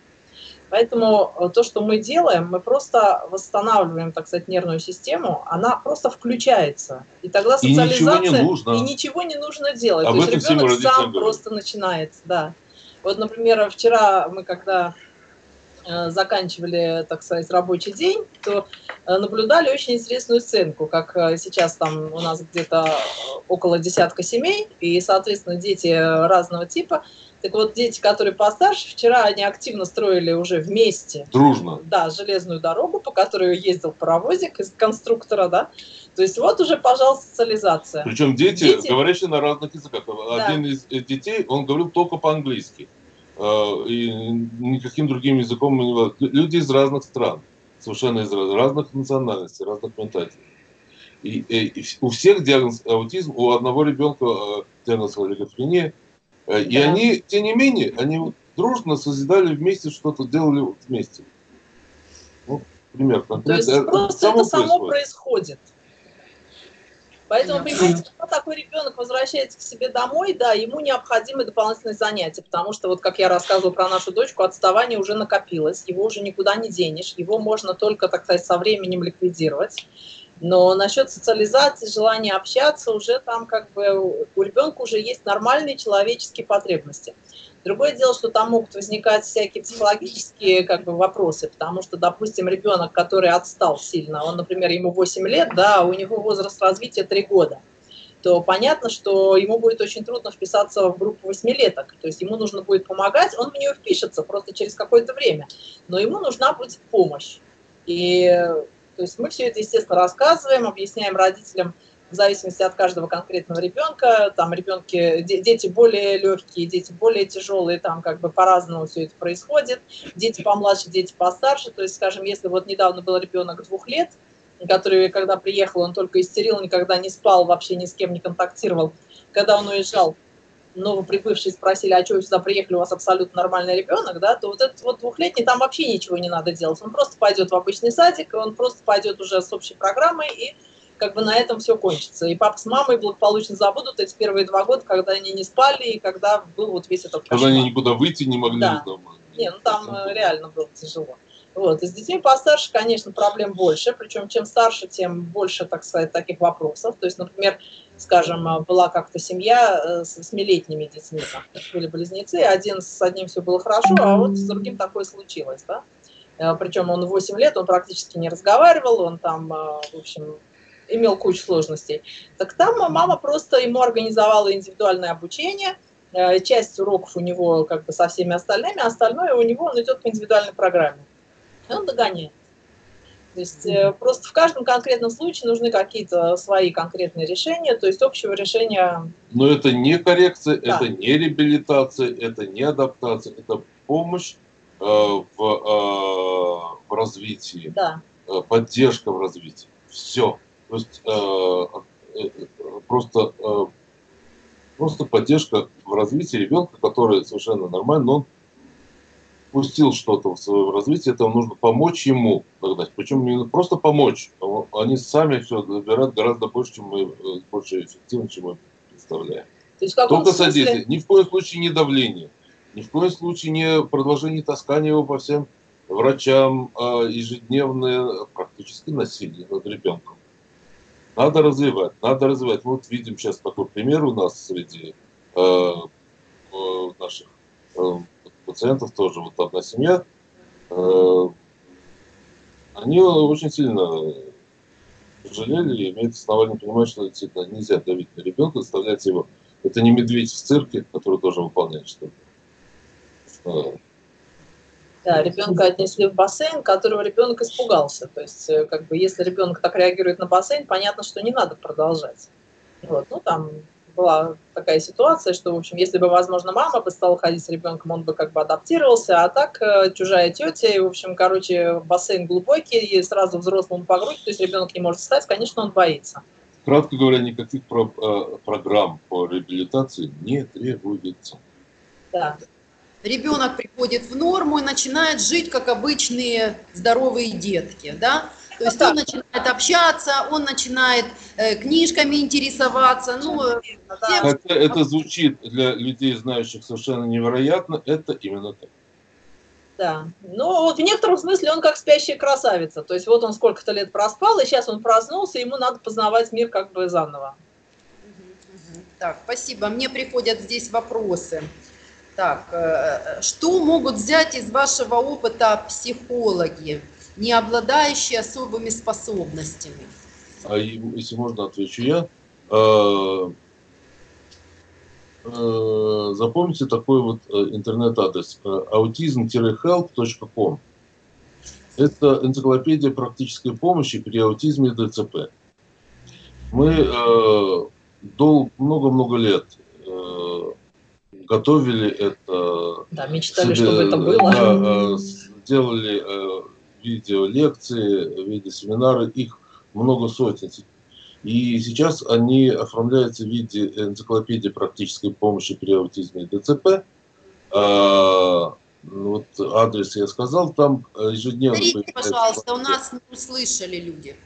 Поэтому то, что мы делаем, мы просто восстанавливаем, так сказать, нервную систему, она просто включается. И тогда социализация, и ничего не нужно делать. Об то есть ребенок сам просто начинает. Да. Вот, например, вчера мы когда заканчивали, так сказать, рабочий день, то наблюдали очень интересную сценку, как сейчас там у нас где-то около десятка семей, и, соответственно, дети разного типа. Так вот, дети, которые постарше, вчера они активно строили уже вместе. Дружно. Да, железную дорогу, по которой ездил паровозик из конструктора, да. То есть вот уже, пожалуйста, социализация. Причем дети, говорящие на разных языках. Да. Один из детей, он говорил только по-английски. И никаким другим языком не было. Люди из разных стран, совершенно из разных национальностей, разных ментальностей. И у всех диагноз аутизм, у одного ребенка диагноз олигофрения. И да. Они, тем не менее, они дружно созидали вместе, что-то делали вместе. Ну, пример. То есть просто это само происходит. Поэтому, понимаете, когда такой ребенок возвращается к себе домой, да, ему необходимы дополнительные занятия, потому что, вот как я рассказывала про нашу дочку, отставание уже накопилось, его уже никуда не денешь, его можно только, так сказать, со временем ликвидировать. Но насчет социализации, желания общаться, уже там как бы у ребенка уже есть нормальные человеческие потребности. Другое дело, что там могут возникать всякие психологические как бы вопросы, потому что, допустим, ребенок, который отстал сильно, он, например, ему 8 лет, да, у него возраст развития 3 года, то понятно, что ему будет очень трудно вписаться в группу восьмилеток, то есть ему нужно будет помогать, он в нее впишется просто через какое-то время, но ему нужна будет помощь. То есть мы все это, естественно, рассказываем, объясняем родителям, в зависимости от каждого конкретного ребенка. Там дети более легкие, дети более тяжелые, там как бы по-разному все это происходит. Дети помладше, дети постарше. То есть, скажем, если вот недавно был ребенок 2 лет, который, когда приехал, он только истерил, никогда не спал, вообще ни с кем не контактировал. Когда он уезжал, новоприбывшие спросили, а что вы сюда приехали, у вас абсолютно нормальный ребенок, да, то вот этот вот 2-летний, там вообще ничего не надо делать, он просто пойдет в обычный садик, он просто пойдет уже с общей программой, и как бы на этом все кончится. И папа с мамой благополучно забудут эти первые 2 года, когда они не спали, и когда был вот весь этот кошмар. Когда они никуда выйти не могли. Да. Не, ну там реально было тяжело. Вот. И с детьми постарше, конечно, проблем больше, причем чем старше, тем больше, так сказать, таких вопросов. То есть, например, скажем, была как-то семья с 8-летними детьми, там были близнецы, с одним все было хорошо, а вот с другим такое случилось, да. Причем он 8 лет, он практически не разговаривал, он там, в общем, имел кучу сложностей. Так там мама просто ему организовала индивидуальное обучение, часть уроков у него как бы со всеми остальными, а остальное у него, он идет по индивидуальной программе. И он догоняет. То есть просто в каждом конкретном случае нужны какие-то свои конкретные решения, то есть общего решения... Но это не коррекция, да. Это не реабилитация, это не адаптация, это помощь в развитии, да. Поддержка в развитии. Все. То есть просто поддержка в развитии ребенка, который совершенно нормально, но он пустил что-то в своем развитии, это нужно помочь ему тогда. Причем не просто помочь, они сами все добирают гораздо больше, чем мы, больше эффективно, чем мы представляем. То есть, только садитесь, ни в коем случае не давление, ни в коем случае не продолжение таскания его по всем врачам, ежедневное практически насилие над ребенком. Надо развивать, надо развивать. Вот видим сейчас такой пример у нас среди наших пациентов тоже. Вот одна семья, они очень сильно жалели и имеют основание понимать, что действительно нельзя давить на ребенка, заставлять его. Это не медведь в цирке, который должен выполнять что-то. Да, ребенка отнесли в бассейн, которого ребенок испугался. То есть, как бы, если ребенок так реагирует на бассейн, понятно, что не надо продолжать. Вот. Ну, там была такая ситуация, что, в общем, если бы, возможно, мама бы стала ходить с ребенком, он бы как бы адаптировался, а так чужая тетя, и, в общем, короче, бассейн глубокий, и сразу взрослому по грудь, то есть ребенок не может встать, конечно, он боится. Кратко говоря, никаких программ по реабилитации не требуется. Да. Ребенок приходит в норму и начинает жить, как обычные здоровые детки, да? То есть он начинает общаться, он начинает книжками интересоваться. Ну, да. Хотя это звучит для людей, знающих, совершенно невероятно, это именно так. да. Но вот в некотором смысле он как спящая красавица. То есть вот он сколько-то лет проспал, и сейчас он проснулся, ему надо познавать мир как бы заново. Так, спасибо. Мне приходят здесь вопросы. Так, что могут взять из вашего опыта психологи, не обладающие особыми способностями? Если можно, отвечу я. Запомните такой вот интернет-адрес autism-help.com. Это энциклопедия практической помощи при аутизме и ДЦП. Мы много-много лет готовили это. Да, мечтали, чтобы это было. Делали видеолекции, видеосеминары, их много сотен. И сейчас они оформляются в виде энциклопедии практической помощи при аутизме и ДЦП. Вот адрес я сказал, там ежедневно... Смотрите, пожалуйста, у нас не услышали люди.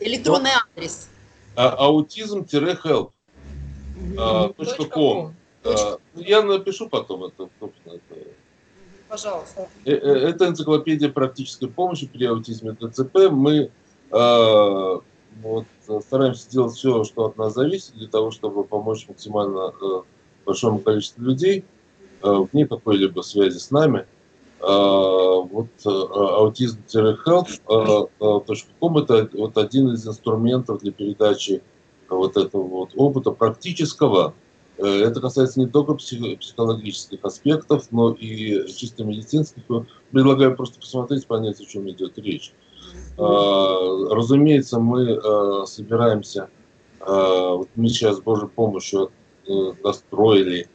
Электронный адрес. autism-help.com. Я напишу потом это. Пожалуйста. Это энциклопедия практической помощи при аутизме и ДЦП. Мы... стараемся делать все, что от нас зависит, для того, чтобы помочь максимально большому количеству людей, вне какой-либо связи с нами. Autism-help.com это вот один из инструментов для передачи вот этого вот опыта практического. Это касается не только психологических аспектов, но и чисто медицинских. Предлагаю просто посмотреть, понять, о чем идет речь. Разумеется, мы собираемся, мы сейчас с Божьей помощью достроили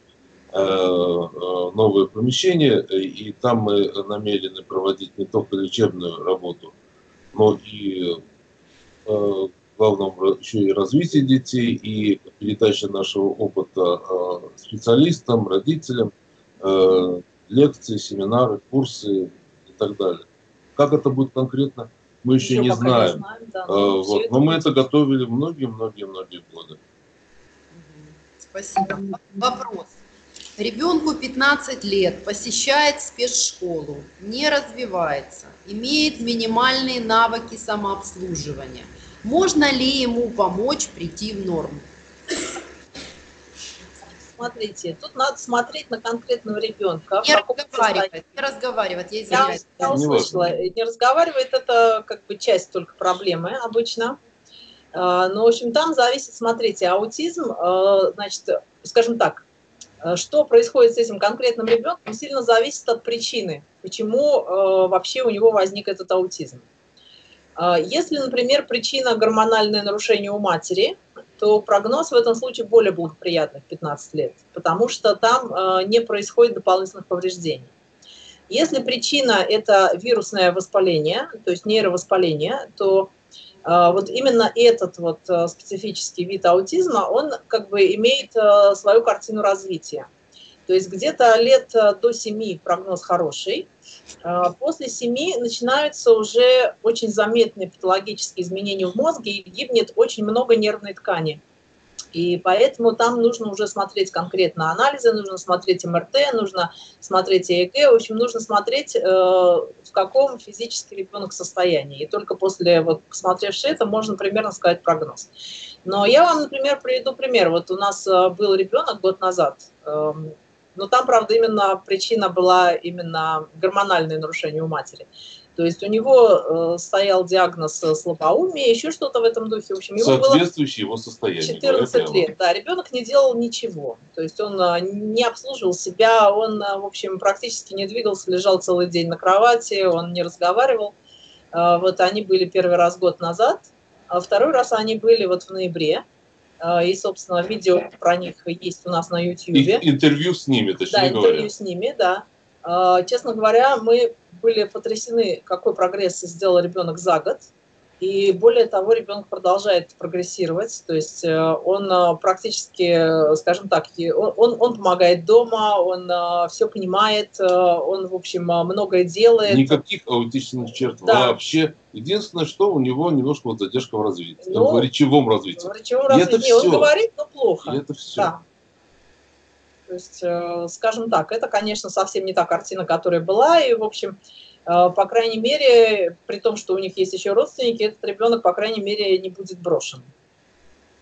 новое помещение, и там мы намерены проводить не только лечебную работу, но и, главное, еще и развитие детей, и передача нашего опыта специалистам, родителям, лекции, семинары, курсы и так далее. Как это будет конкретно? Мы еще не знаем, да, но мы это готовили многие-многие-многие годы. Спасибо. Вопрос. Ребенку 15 лет, посещает спецшколу, не развивается, имеет минимальные навыки самообслуживания. Можно ли ему помочь прийти в норму? Смотрите, тут надо смотреть на конкретного ребенка. Не разговаривать, я извиняюсь. Я услышала. Не разговаривает, это как бы часть только проблемы обычно. Но, в общем, там зависит, смотрите, аутизм, значит, скажем так, что происходит с этим конкретным ребенком, сильно зависит от причины, почему вообще у него возник этот аутизм. Если, например, причина гормональное нарушение у матери, то прогноз в этом случае более благоприятный в 15 лет, потому что там не происходит дополнительных повреждений. Если причина – это вирусное воспаление, то есть нейровоспаление, то вот именно этот вот специфический вид аутизма, он как бы имеет свою картину развития. То есть где-то лет до 7 прогноз хороший, после 7 начинаются уже очень заметные патологические изменения в мозге, и гибнет очень много нервной ткани. И поэтому там нужно уже смотреть конкретно анализы, нужно смотреть МРТ, нужно смотреть ЭЭГ, в общем, нужно смотреть, в каком физически ребенок состоянии. И только после, вот, посмотревши это, можно примерно сказать прогноз. Но я вам, например, приведу пример. Вот у нас был ребенок год назад, но там, правда, именно причина была именно гормональное нарушение у матери. То есть у него стоял диагноз слабоумие, еще что-то в этом духе. В общем, ему соответствующее было его состояние. 14 лет, да. Ребенок не делал ничего. То есть он не обслуживал себя, он, в общем, практически не двигался, лежал целый день на кровати, он не разговаривал. Вот они были первый раз год назад, а второй раз они были вот в ноябре. И, собственно, видео про них есть у нас на YouTube. Интервью с ними, точнее говоря. Да, интервью с ними, да. Честно говоря, мы были потрясены, какой прогресс сделал ребенок за год. И более того, ребенок продолжает прогрессировать. То есть он практически, скажем так, он помогает дома, он все понимает, он, в общем, многое делает. Никаких аутичных черт вообще. Единственное, что у него немножко вот задержка в развитии, в речевом развитии. Он говорит, но плохо. И это все. Да. То есть, скажем так, это, конечно, совсем не та картина, которая была, и, в общем, по крайней мере, при том, что у них есть еще родственники, этот ребенок, по крайней мере, не будет брошен.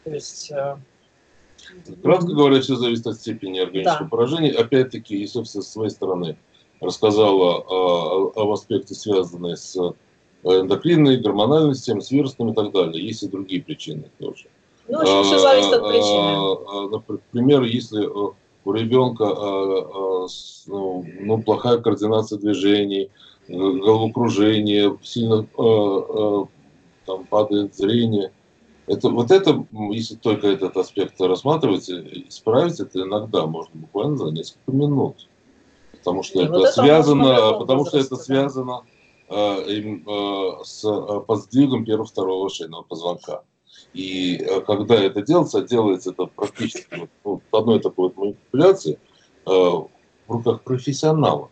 То есть... Кратко говоря, все зависит от степени органического поражения. Опять-таки, Йосеф со своей стороны рассказала об аспекте, связанном с эндокринной, гормональной системой, с вирусными и так далее. Есть и другие причины тоже. Ну, все зависит от причины. Например, если у ребенка плохая координация движений, головокружение, сильно падает зрение. Это, если только этот аспект рассматривать, исправить это иногда можно буквально за несколько минут. Потому что это связано с подвигом первого-второго шейного позвонка. И когда это делается это практически по одной такой манипуляции в руках профессионала.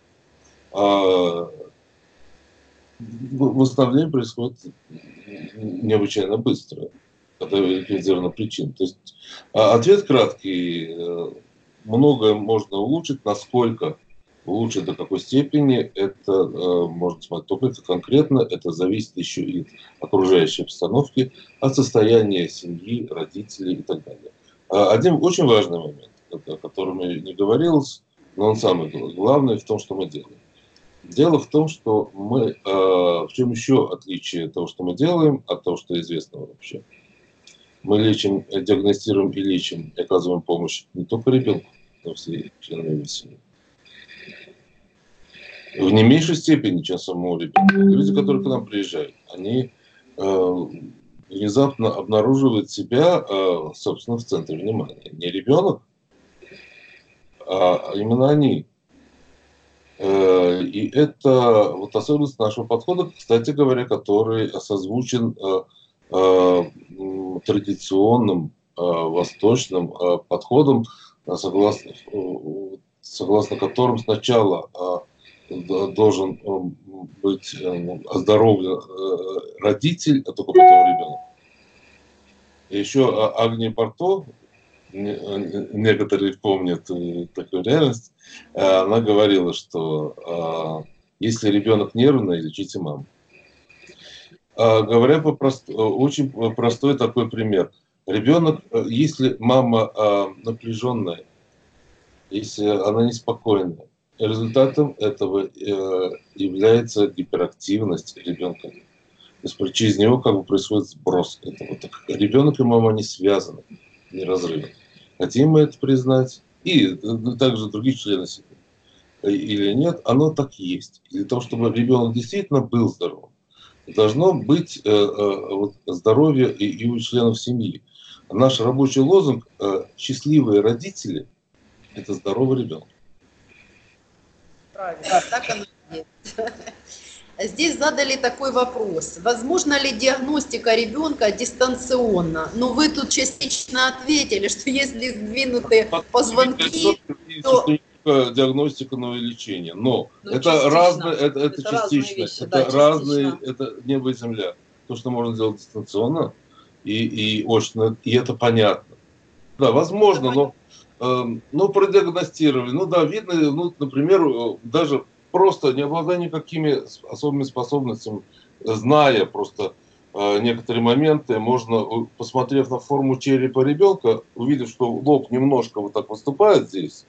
Восстановление происходит необычайно быстро. Когда ликвидирована причина. То есть ответ краткий. Многое можно улучшить. Насколько улучшить, до какой степени, это можно смотреть только конкретно. Это зависит еще и от окружающей обстановки, от состояния семьи, родителей и так далее. Один очень важный момент, о котором не говорилось, но он самый главный в том, что мы делаем. Дело в том, что мы... в чем еще отличие того, что мы делаем, от того, что известно вообще? Мы лечим, диагностируем и лечим, оказываем помощь не только ребенку, но всей членам семьи. В не меньшей степени, чем самому ребенку. Люди, которые к нам приезжают, они внезапно обнаруживают себя, собственно, в центре внимания. Не ребенок, а именно они. И это вот особенность нашего подхода, кстати говоря, который созвучен... традиционным восточным подходом, согласно которым сначала должен быть оздоровлен родитель, а только потом ребенок. Еще Агни Барто, некоторые помнят такую реальность, она говорила, что если ребенок нервный, лечите маму. Говоря очень простой такой пример. Ребенок, если мама напряженная, если она неспокойна, результатом этого является гиперактивность ребенка. То есть через него как бы происходит сброс. Это вот так. Ребенок и мама не связаны неразрывно. Хотим мы это признать, и также другие члены семьи. Или нет, оно так есть. Для того, чтобы ребенок действительно был здоров, должно быть здоровье и у членов семьи. Наш рабочий лозунг «Счастливые родители – это здоровый ребенок». Правильно, так оно и есть. Здесь задали такой вопрос. Возможно ли диагностика ребенка дистанционно? Но вы тут частично ответили, что если сдвинуты позвонки, то… диагностика, но и лечение. Но это разное, это частично. Вещи, это разные, это небо и земля. То, что можно делать дистанционно и очно, и это понятно. Да, возможно, это но продиагностировали. Видно, например, даже просто не обладая никакими особыми способностями, зная просто некоторые моменты, можно, посмотрев на форму черепа ребенка, увидев, что лоб немножко вот так выступает здесь,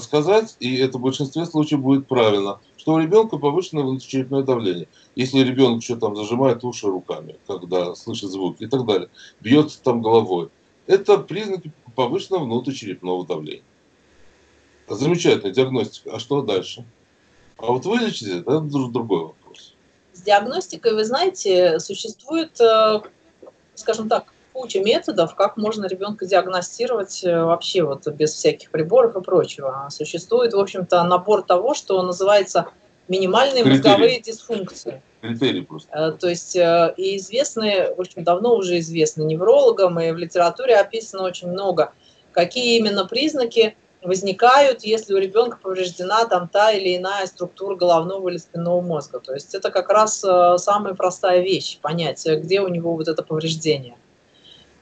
сказать, и это в большинстве случаев будет правильно, что у ребенка повышенное внутричерепное давление. Если ребенок еще там зажимает уши руками, когда слышит звуки и так далее, бьется там головой, это признаки повышенного внутричерепного давления. Замечательная диагностика. А что дальше? А вот вылечить это другой вопрос. С диагностикой, вы знаете, существует, скажем так, куча методов, как можно ребенка диагностировать вообще вот без всяких приборов и прочего. Существует, в общем-то, набор того, что называется минимальные мозговые дисфункции. Критерии просто. То есть и известны, в общем, давно уже известны неврологам, и в литературе описано очень много, какие именно признаки возникают, если у ребенка повреждена там та или иная структура головного или спинного мозга. То есть это как раз самая простая вещь, понять, где у него вот это повреждение.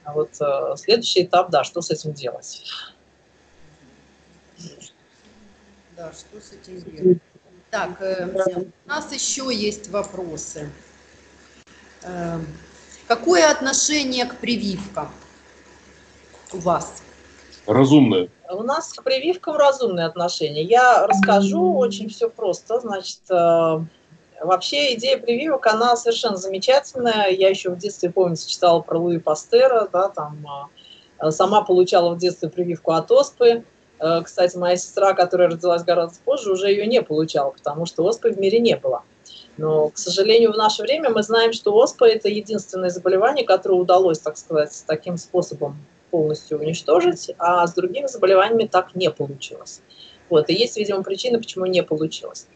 А вот следующий этап, да, что с этим делать? Да, что с этим делать? Так, у нас еще есть вопросы. Какое отношение к прививкам у вас? Разумное. У нас к прививкам разумные отношения. Я расскажу очень все просто. Значит, вообще идея прививок, она совершенно замечательная. Я еще в детстве, помните, читала про Луи Пастера, да, там, сама получала в детстве прививку от оспы. Кстати, моя сестра, которая родилась гораздо позже, уже ее не получала, потому что оспы в мире не было. Но, к сожалению, в наше время мы знаем, что оспа – это единственное заболевание, которое удалось, так сказать, таким способом полностью уничтожить, а с другими заболеваниями так не получилось. Вот, и есть, видимо, причина, почему не получилось.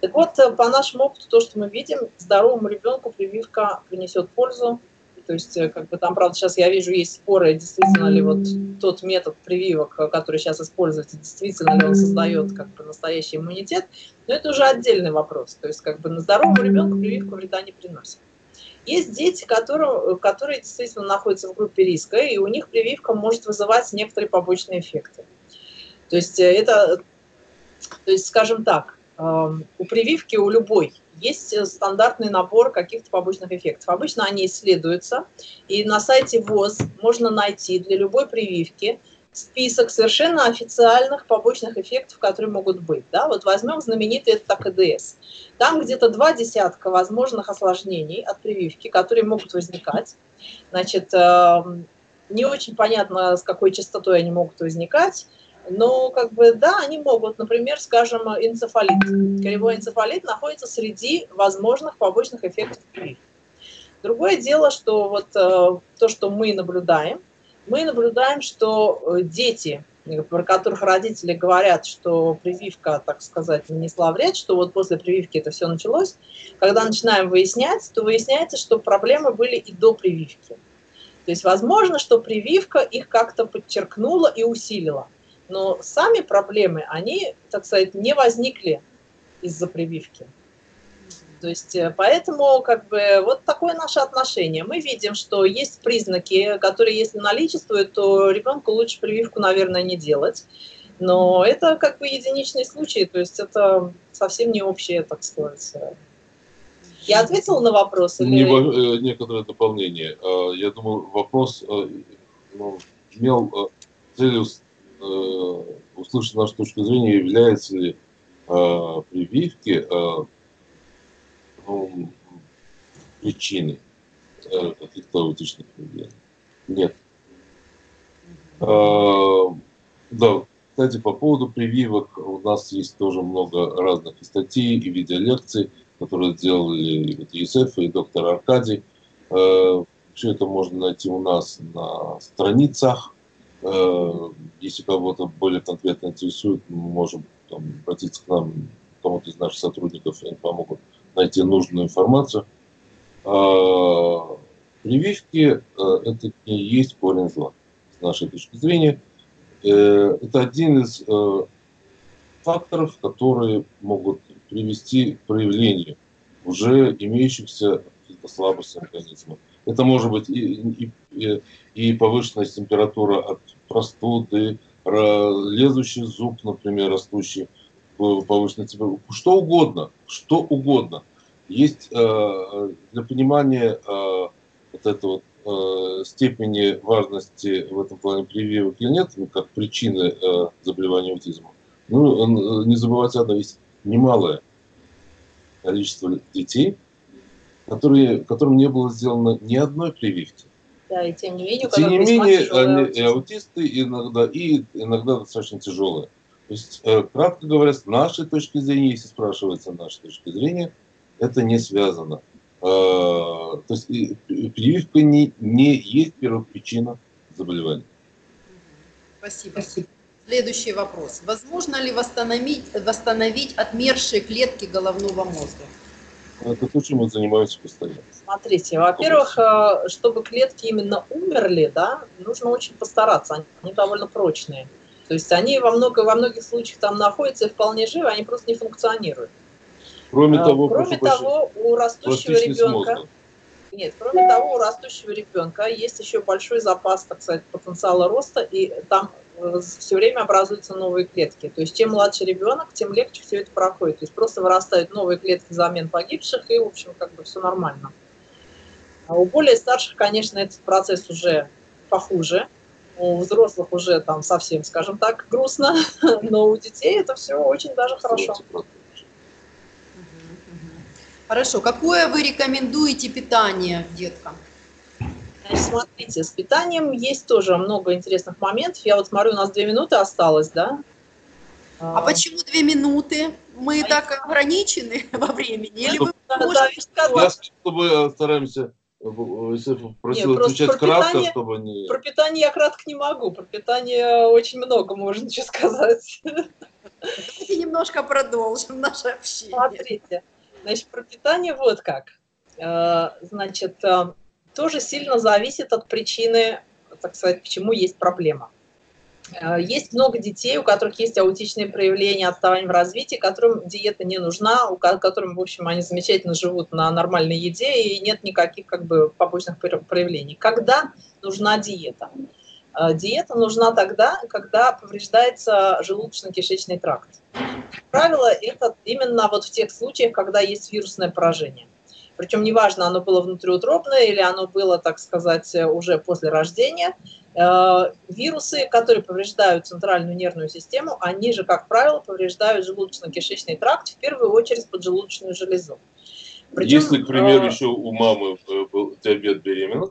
Так вот, по нашему опыту, то, что мы видим, здоровому ребенку прививка принесет пользу. То есть, как бы там, правда, сейчас я вижу, есть споры, действительно ли вот тот метод прививок, который сейчас используется, действительно ли он создает как бы настоящий иммунитет, но это уже отдельный вопрос. То есть, как бы на здоровому ребенку прививка вреда не приносит. Есть дети, которые действительно находятся в группе риска, и у них прививка может вызывать некоторые побочные эффекты. То есть, скажем так, у прививки, у любой, есть стандартный набор каких-то побочных эффектов. Обычно они исследуются, и на сайте ВОЗ можно найти для любой прививки список совершенно официальных побочных эффектов, которые могут быть. Да? Вот возьмем знаменитый ТКДС. Там где-то 20 возможных осложнений от прививки, которые могут возникать. Значит, не очень понятно, с какой частотой они могут возникать. Но, как бы, да, они могут, например, скажем, энцефалит. Кривой энцефалит находится среди возможных побочных эффектов прививки. Другое дело, что вот то, что мы наблюдаем, что дети, про которых родители говорят, что прививка, так сказать, нанесла вред, что вот после прививки это все началось, когда начинаем выяснять, то выясняется, что проблемы были и до прививки. То есть, возможно, что прививка их как-то подчеркнула и усилила. Но сами проблемы, они, так сказать, не возникли из-за прививки. То есть, поэтому, как бы, вот такое наше отношение. Мы видим, что есть признаки, которые, если наличествуют, то ребенку лучше прививку, наверное, не делать. Но это, как бы, единичный случай, то есть это совсем не общее, так сказать. Я ответила на вопрос? Или... Некоторое дополнение. Я думаю, вопрос имел целью услышать нашу точку зрения, являются ли прививки причиной каких-то аутичных проблем. Нет. Да, кстати, по поводу прививок у нас есть тоже много разных и статей, и видеолекций, которые делали Йосеф и доктор Аркадий. Все это можно найти у нас на страницах. Если кого-то более конкретно интересует, мы можем там, обратиться к нам, кому-то из наших сотрудников, они помогут найти нужную информацию. Прививки – это не есть корень зла, с нашей точки зрения. Это один из факторов, которые могут привести к проявлению уже имеющихся слабостей организма. Это может быть и повышенная температура от простуды, лезущий зуб, например, растущий, повышенная температура, что угодно, что угодно. Есть для понимания вот этой вот степени важности в этом плане прививок или нет, ну, как причины заболевания аутизма. Ну, не забывайте одно, есть немалое количество детей, которым не было сделано ни одной прививки. Да, и тем не менее, они и аутисты, иногда достаточно тяжелые. То есть, кратко говоря, с нашей точки зрения, если спрашивается наша точка зрения, это не связано. То есть, прививка не есть первопричина заболевания. Спасибо. Спасибо. Следующий вопрос. Возможно ли восстановить отмершие клетки головного мозга? Это то, чем мы занимаемся постоянно. Смотрите, во-первых, чтобы клетки именно умерли, да, нужно очень постараться, они довольно прочные. То есть они во многих случаях там находятся и вполне живы, они просто не функционируют. Кроме того, у растущего ребенка Нет, кроме того, у растущего ребенка есть еще большой запас, так сказать, потенциала роста, и там все время образуются новые клетки. То есть чем младше ребенок, тем легче все это проходит. То есть просто вырастают новые клетки взамен погибших, и, в общем, как бы все нормально. А у более старших, конечно, этот процесс уже похуже. У взрослых уже там совсем, скажем так, грустно, но у детей это все очень даже хорошо. Хорошо. Какое вы рекомендуете питание деткам? Значит, смотрите, с питанием есть тоже много интересных моментов. Я вот смотрю, у нас 2 минуты осталось, да? А почему 2 минуты? Мы так ограничены во времени? Или вы можете... стараемся... Если просил Нет, отвечать про кратко, питание, чтобы не... Про питание я кратко не могу. Про питание очень много можно еще сказать. Давайте немножко продолжим наше общение. Смотрите. Значит, про питание вот как. Значит, тоже сильно зависит от причины, так сказать, почему есть проблема. Есть много детей, у которых есть аутичные проявления, отставание в развитии, которым диета не нужна, которым, в общем, они замечательно живут на нормальной еде и нет никаких как бы побочных проявлений. Когда нужна диета? Диета нужна тогда, когда повреждается желудочно-кишечный тракт. Как правило, это именно вот в тех случаях, когда есть вирусное поражение. Причем неважно, оно было внутриутробное или оно было, так сказать, уже после рождения. Вирусы, которые повреждают центральную нервную систему, они же, как правило, повреждают желудочно-кишечный тракт, в первую очередь поджелудочную железу. Причем, если, к примеру, еще у мамы был диабет беременных,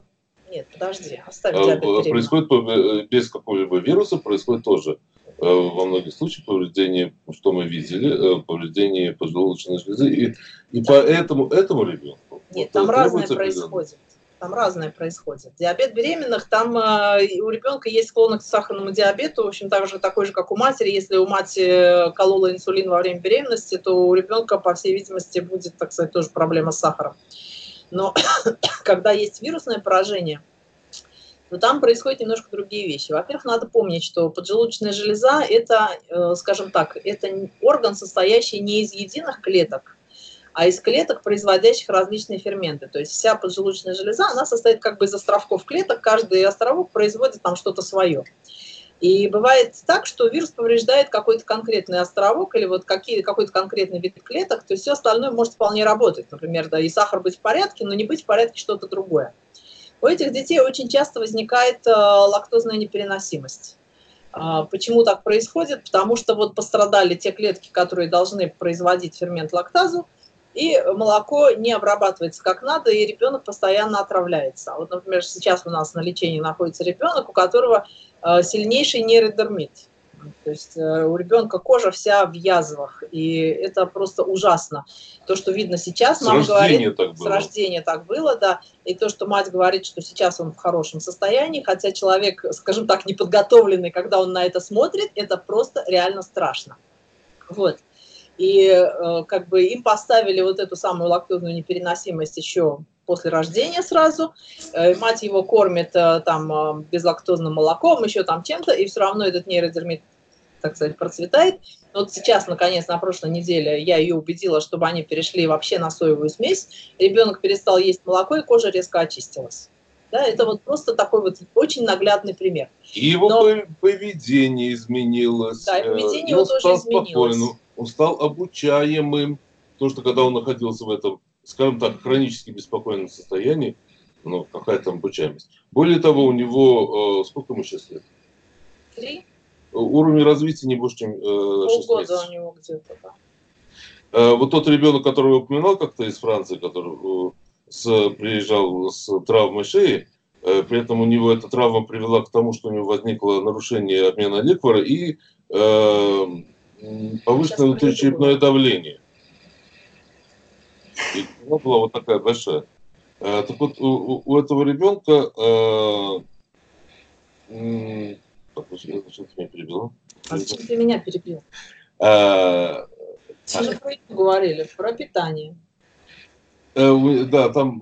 нет, подожди, оставь диабет происходит без какого-либо вируса, происходит тоже во многих случаях повреждение, что мы видели, повреждение поджелудочной железы, и да. Поэтому этому ребенку... Нет, там разное происходит. Там разное происходит. Диабет беременных, там у ребенка есть склонность к сахарному диабету, в общем, такой же, как у матери. Если у матери колола инсулин во время беременности, то у ребенка, по всей видимости, будет, так сказать, тоже проблема с сахаром. Но когда есть вирусное поражение, то там происходят немножко другие вещи. Во-первых, надо помнить, что поджелудочная железа – это, скажем так, это орган, состоящий не из единых клеток, а из клеток, производящих различные ферменты. То есть вся поджелудочная железа, она состоит как бы из островков клеток, каждый островок производит там что-то свое. И бывает так, что вирус повреждает какой-то конкретный островок или вот какой-то конкретный вид клеток, то есть все остальное может вполне работать. Например, да, и сахар быть в порядке, но не быть в порядке что-то другое. У этих детей очень часто возникает лактозная непереносимость. Почему так происходит? Потому что вот пострадали те клетки, которые должны производить фермент лактазу, и молоко не обрабатывается как надо, и ребенок постоянно отравляется. Вот, например, сейчас у нас на лечении находится ребенок, у которого сильнейший нейродермит. То есть у ребенка кожа вся в язвах, и это просто ужасно. То, что видно сейчас, мама говорит, с рождения так было, да, и то, что мать говорит, что сейчас он в хорошем состоянии, хотя человек, скажем так, неподготовленный, когда он на это смотрит, это просто реально страшно. Вот. И как бы им поставили вот эту самую лактозную непереносимость еще после рождения сразу. Мать его кормит там безлактозным молоком, еще там чем-то, и все равно этот нейродермит, так сказать, процветает. Вот сейчас, наконец, на прошлой неделе я ее убедила, чтобы они перешли вообще на соевую смесь. Ребенок перестал есть молоко, и кожа резко очистилась. Да, это вот просто такой вот очень наглядный пример. И его поведение изменилось. Да, и поведение его тоже изменилось. Он стал обучаемым, потому что когда он находился в этом, скажем так, хронически беспокойном состоянии, ну, какая там обучаемость. Более того, у него, сколько ему сейчас лет? 3. Уровень развития не больше, чем 6 месяцев. Полгода у него где-то, да. Вот тот ребенок, которого я упоминал как-то из Франции, который приезжал с травмой шеи, при этом у него эта травма привела к тому, что у него возникло нарушение обмена ликвора и... повышенное внутричерепное давление. И она была вот такая большая. Так вот, у этого ребенка... Зачем ты меня перебил? А зачем ты меня перебил? Мы же про это говорили, про питание. Да, там...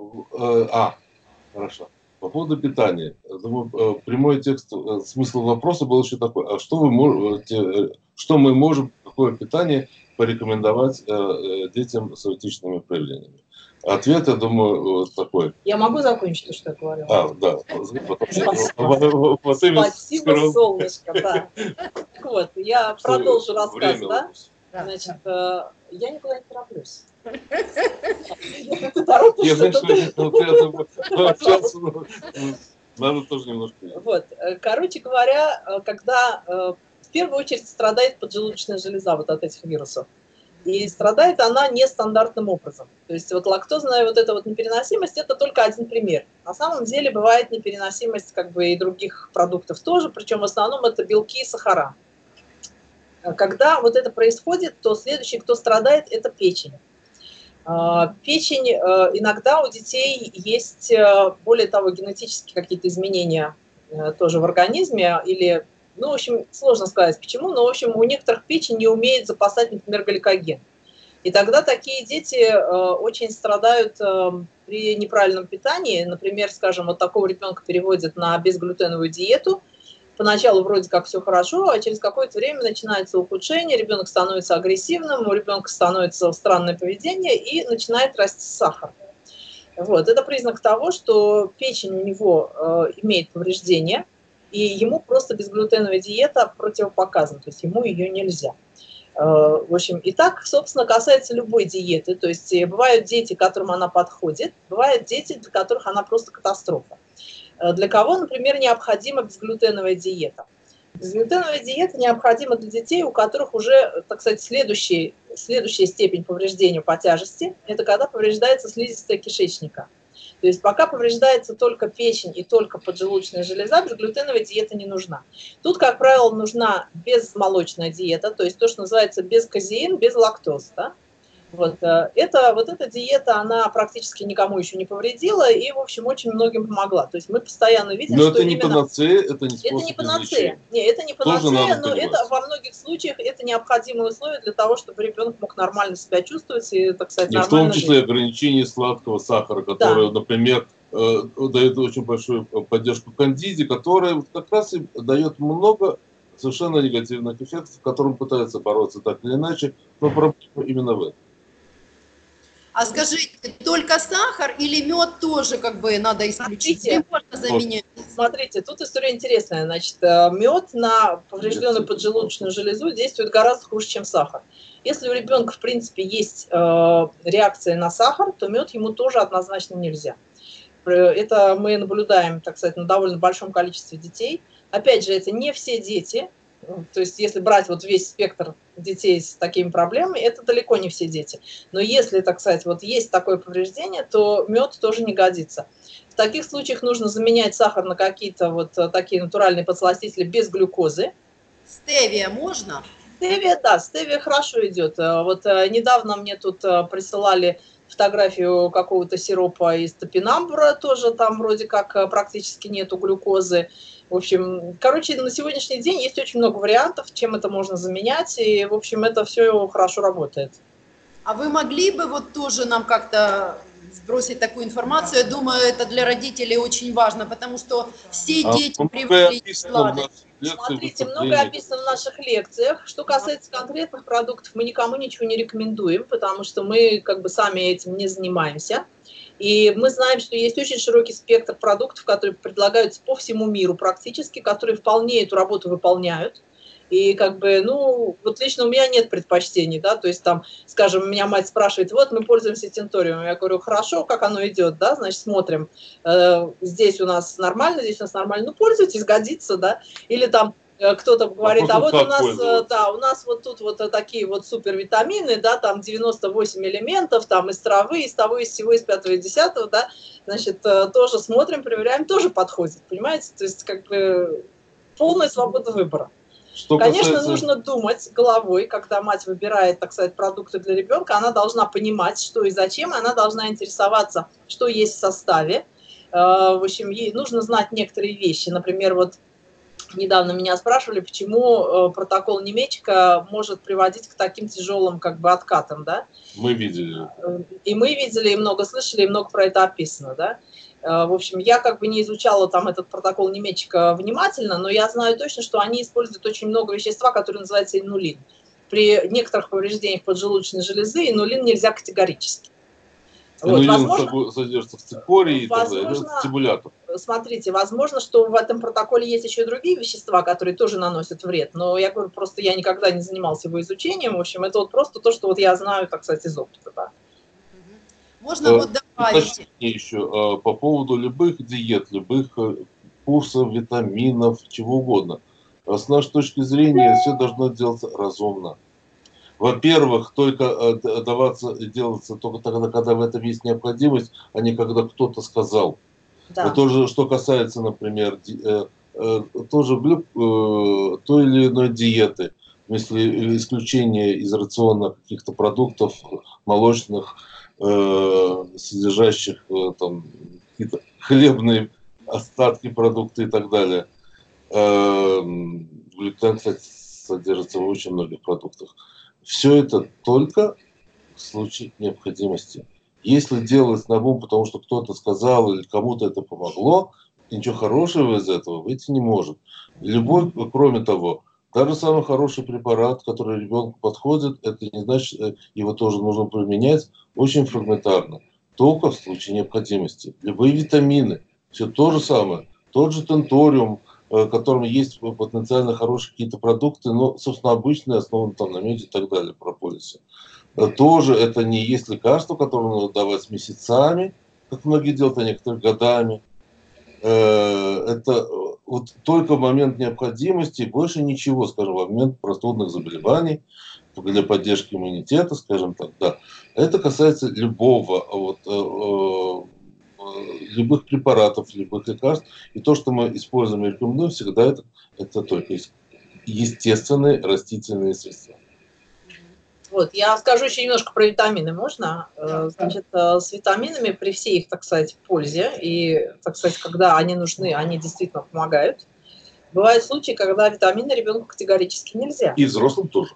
Хорошо. По поводу питания. Думаю, прямой текст, смысл вопроса был еще такой. А что вы можете... Что мы можем, какое питание порекомендовать детям с аутичными проявлениями? Ответ, я думаю, вот такой. Я могу закончить то, что я говорила? Да. Спасибо, солнышко, да. Так вот, я продолжу рассказ, да? Значит, я никуда не тороплюсь. Я знаю, что это... Наверное, тоже немножко. Вот, короче говоря, когда в первую очередь страдает поджелудочная железа вот от этих вирусов, и страдает она нестандартным образом. То есть вот лактозная вот эта вот непереносимость – это только один пример. На самом деле бывает непереносимость как бы и других продуктов тоже, причем в основном это белки и сахара. Когда вот это происходит, то следующий, кто страдает, это печень. Печень, иногда у детей есть, более того, генетические какие-то изменения тоже в организме, или, ну, в общем, сложно сказать почему, но, в общем, у некоторых печень не умеет запасать, например, гликоген. И тогда такие дети очень страдают при неправильном питании. Например, скажем, вот такого ребенка переводят на безглютеновую диету. Поначалу вроде как все хорошо, а через какое-то время начинается ухудшение, ребенок становится агрессивным, у ребенка становится странное поведение и начинает расти сахар. Вот. Это признак того, что печень у него имеет повреждение, и ему просто безглютеновая диета противопоказана, то есть ему ее нельзя. В общем, и так, собственно, касается любой диеты, то есть бывают дети, которым она подходит, бывают дети, для которых она просто катастрофа. Для кого, например, необходима безглютеновая диета? Безглютеновая диета необходима для детей, у которых уже, так сказать, следующая степень повреждения по тяжести – это когда повреждается слизистая кишечника. То есть пока повреждается только печень и только поджелудочная железа, безглютеновая диета не нужна. Тут, как правило, нужна безмолочная диета, то есть то, что называется без казеин, без лактоз, да? Вот, эта диета, она практически никому еще не повредила и, в общем, очень многим помогла. То есть мы постоянно видим, но что это не именно... панацея, это не способ. Это не панацея, нет, это не панацея, но это, во многих случаях это необходимые условия для того, чтобы ребенок мог нормально себя чувствовать и, так сказать, нормально жить. В том числе ограничение сладкого сахара, которое, да, например, дает очень большую поддержку кандиде, которая как раз и дает много... совершенно негативных эффектов, с которым пытаются бороться так или иначе, но проблема именно в этом. А скажите, только сахар или мед тоже как бы надо исключить? Смотрите, можно заменить? Смотрите, тут история интересная. Значит, мед на поврежденную поджелудочную железу действует гораздо хуже, чем сахар. Если у ребенка, в принципе, есть реакция на сахар, то мед ему тоже однозначно нельзя. Это мы наблюдаем, так сказать, на довольно большом количестве детей. Опять же, это не все дети, то есть если брать вот весь спектр детей с такими проблемами, это далеко не все дети. Но если, так сказать, вот есть такое повреждение, то мед тоже не годится. В таких случаях нужно заменять сахар на какие-то вот такие натуральные подсластители без глюкозы. Стевия можно? Стевия, да, стевия хорошо идет. Вот недавно мне тут присылали фотографию какого-то сиропа из топинамбура, тоже там вроде как практически нету глюкозы. В общем, короче, на сегодняшний день есть очень много вариантов, чем это можно заменять, и, в общем, это все хорошо работает. А вы могли бы вот тоже нам как-то сбросить такую информацию? Я думаю, это для родителей очень важно, потому что все дети привыкли к сладости. Смотрите, много описано в наших лекциях. Что касается конкретных продуктов, мы никому ничего не рекомендуем, потому что мы как бы сами этим не занимаемся. И мы знаем, что есть очень широкий спектр продуктов, которые предлагаются по всему миру практически, которые вполне эту работу выполняют. И как бы, ну, вот лично у меня нет предпочтений, да, то есть там, скажем, меня мать спрашивает, вот мы пользуемся тенториумом, я говорю, хорошо, как оно идет, да, значит, смотрим, здесь у нас нормально, ну, пользуйтесь, годится, да, или там, кто-то говорит, а вот у нас вот тут вот такие вот супервитамины, да, там 98 элементов, там из травы, из того, из всего, из 5-го, из 10-го, да, значит, тоже смотрим, проверяем, тоже подходит, понимаете, то есть как бы полная свобода выбора. Что Конечно, касается... нужно думать головой, когда мать выбирает, так сказать, продукты для ребенка, она должна понимать, что и зачем, она должна интересоваться, что есть в составе, в общем, ей нужно знать некоторые вещи, например, вот, недавно меня спрашивали, почему протокол Немечика может приводить к таким тяжелым как бы откатам, да? Мы видели. И мы видели, и много слышали, и много про это описано, да? В общем, я как бы не изучала там этот протокол Немечика внимательно, но я знаю точно, что они используют очень много вещества, которое называется инулин. При некоторых повреждениях поджелудочной железы инулин нельзя категорически. Вот, возможно, задержится в цикории, стимулятор. Смотрите, возможно, что в этом протоколе есть еще и другие вещества, которые тоже наносят вред. Но я говорю, просто я никогда не занимался его изучением. В общем, это вот просто то, что вот я знаю, так сказать, из опыта. Да. Можно вот добавить. Еще по поводу любых диет, любых курсов, витаминов, чего угодно. С нашей точки зрения все должно делаться разумно. Во-первых, только делаться только тогда, когда в этом есть необходимость, а не когда кто-то сказал. Да. Вот тоже, что касается, например, тоже той или иной диеты, если исключение из рациона каких-то продуктов молочных, содержащих там какие-то хлебные остатки, продукты и так далее. Глютен, кстати, содержится в очень многих продуктах. Все это только в случае необходимости. Если делать на бум, потому что кто-то сказал или кому-то это помогло, ничего хорошего из этого выйти не может. Любой, кроме того, даже самый хороший препарат, который ребенку подходит, это не значит, его тоже нужно применять очень фрагментарно. Только в случае необходимости. Любые витамины, все то же самое. Тот же тенториум, в котором есть потенциально хорошие какие-то продукты, но, собственно, обычные, основаны там на меди и так далее, прополисе. Тоже это не есть лекарство, которое надо давать месяцами, как многие делают, а некоторые годами. Это вот только в момент необходимости, больше ничего, скажем, в момент простудных заболеваний, для поддержки иммунитета, скажем так, да. Это касается любого, вот, любых препаратов, любых лекарств. И то, что мы используем и рекомендуем, всегда это только естественные растительные средства. Вот, я скажу еще немножко про витамины, можно? Значит, с витаминами при всей их, так сказать, пользе, и, так сказать, когда они нужны, они действительно помогают. Бывают случаи, когда витамины ребенку категорически нельзя. И взрослым тоже.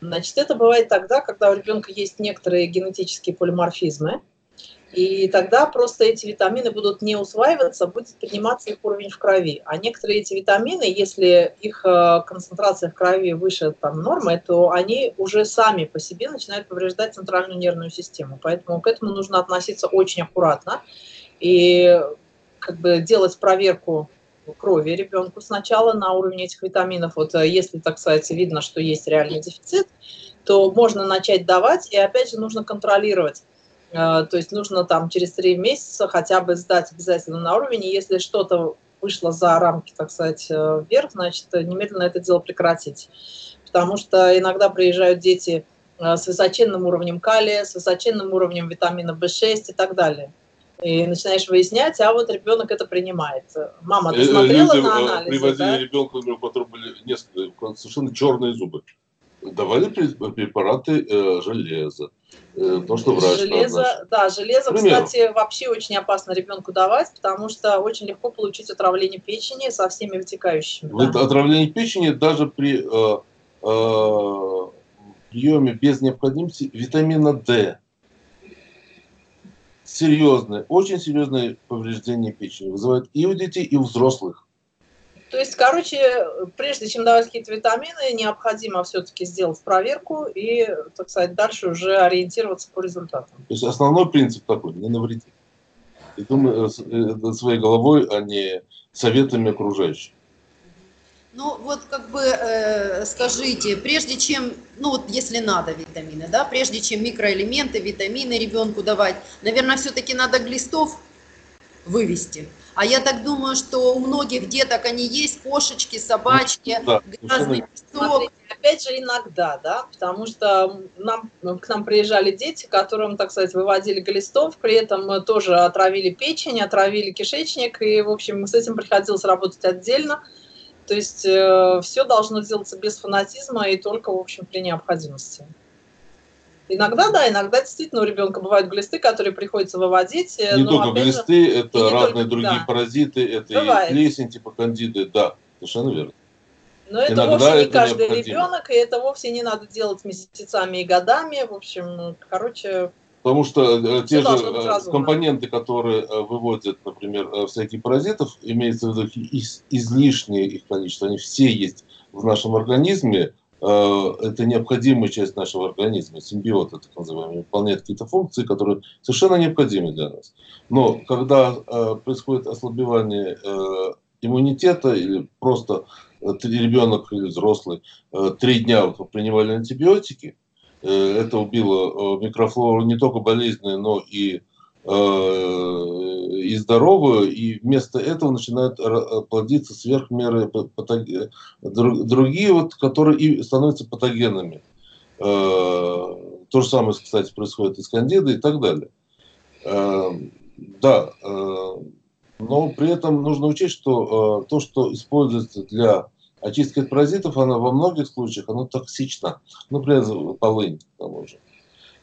Значит, это бывает тогда, когда у ребенка есть некоторые генетические полиморфизмы, и тогда просто эти витамины будут не усваиваться, будет подниматься их уровень в крови. А некоторые эти витамины, если их концентрация в крови выше там, нормы, то они уже сами по себе начинают повреждать центральную нервную систему. Поэтому к этому нужно относиться очень аккуратно и как бы делать проверку крови ребенку сначала на уровень этих витаминов. Вот если, так сказать, видно, что есть реальный дефицит, то можно начать давать, и опять же нужно контролировать. То есть нужно там через 3 месяца хотя бы сдать обязательно на уровень, и если что-то вышло за рамки, так сказать, вверх, значит, немедленно это дело прекратить. Потому что иногда приезжают дети с высоченным уровнем калия, с высоченным уровнем витамина В6 и так далее. И начинаешь выяснять, а вот ребенок это принимает. Мама, ты смотрела на анализы? Приводили, да? Ребенка, у которого были несколько совершенно черные зубы. Давали препараты железа. То, что врач железо, да, железо, кстати, вообще очень опасно ребенку давать, потому что очень легко получить отравление печени со всеми вытекающими. Вот, да. Отравление печени даже при приеме без необходимости витамина D. Серьезное, очень серьезное повреждение печени вызывает и у детей, и у взрослых. То есть, короче, прежде чем давать какие-то витамины, необходимо все-таки сделать проверку и, так сказать, дальше уже ориентироваться по результатам. То есть основной принцип такой – не навреди. И думай своей головой, а не советами окружающих. Ну вот как бы скажите, прежде чем, ну вот если надо витамины, да, прежде чем микроэлементы, витамины ребенку давать, наверное, все-таки надо глистов вывести. А я так думаю, что у многих деток они есть, кошечки, собачки, да, грязный песок. Опять же, иногда, да, потому что к нам приезжали дети, которым, так сказать, выводили глистов, при этом тоже отравили печень, отравили кишечник, и, в общем, с этим приходилось работать отдельно. То есть все должно делаться без фанатизма и только, в общем, при необходимости. Иногда, да, иногда действительно у ребенка бывают глисты, которые приходится выводить. Не только глисты, же, это разные другие, да, паразиты, это и плесень, типа кандиды, да, совершенно верно. Но иногда это вовсе не это каждый необходимо. Ребенок, и это вовсе не надо делать месяцами и годами, в общем, короче. Потому что те же компоненты, которые выводят, например, всякие паразитов, имеется в виду излишнее их количество, они все есть в нашем организме, это необходимая часть нашего организма, симбиоты, так называемые, выполняет какие-то функции, которые совершенно необходимы для нас. Но когда происходит ослабевание иммунитета, или просто ребенок или взрослый 3 дня принимали антибиотики, это убило микрофлору не только болезненную, но и здоровую, и вместо этого начинают плодиться сверх меры другие, которые и становятся патогенами. То же самое, кстати, происходит и с кандидой, и так далее. Да, но при этом нужно учесть, что то, что используется для очистки от паразитов, она во многих случаях она токсична. Например, полынь, к тому же.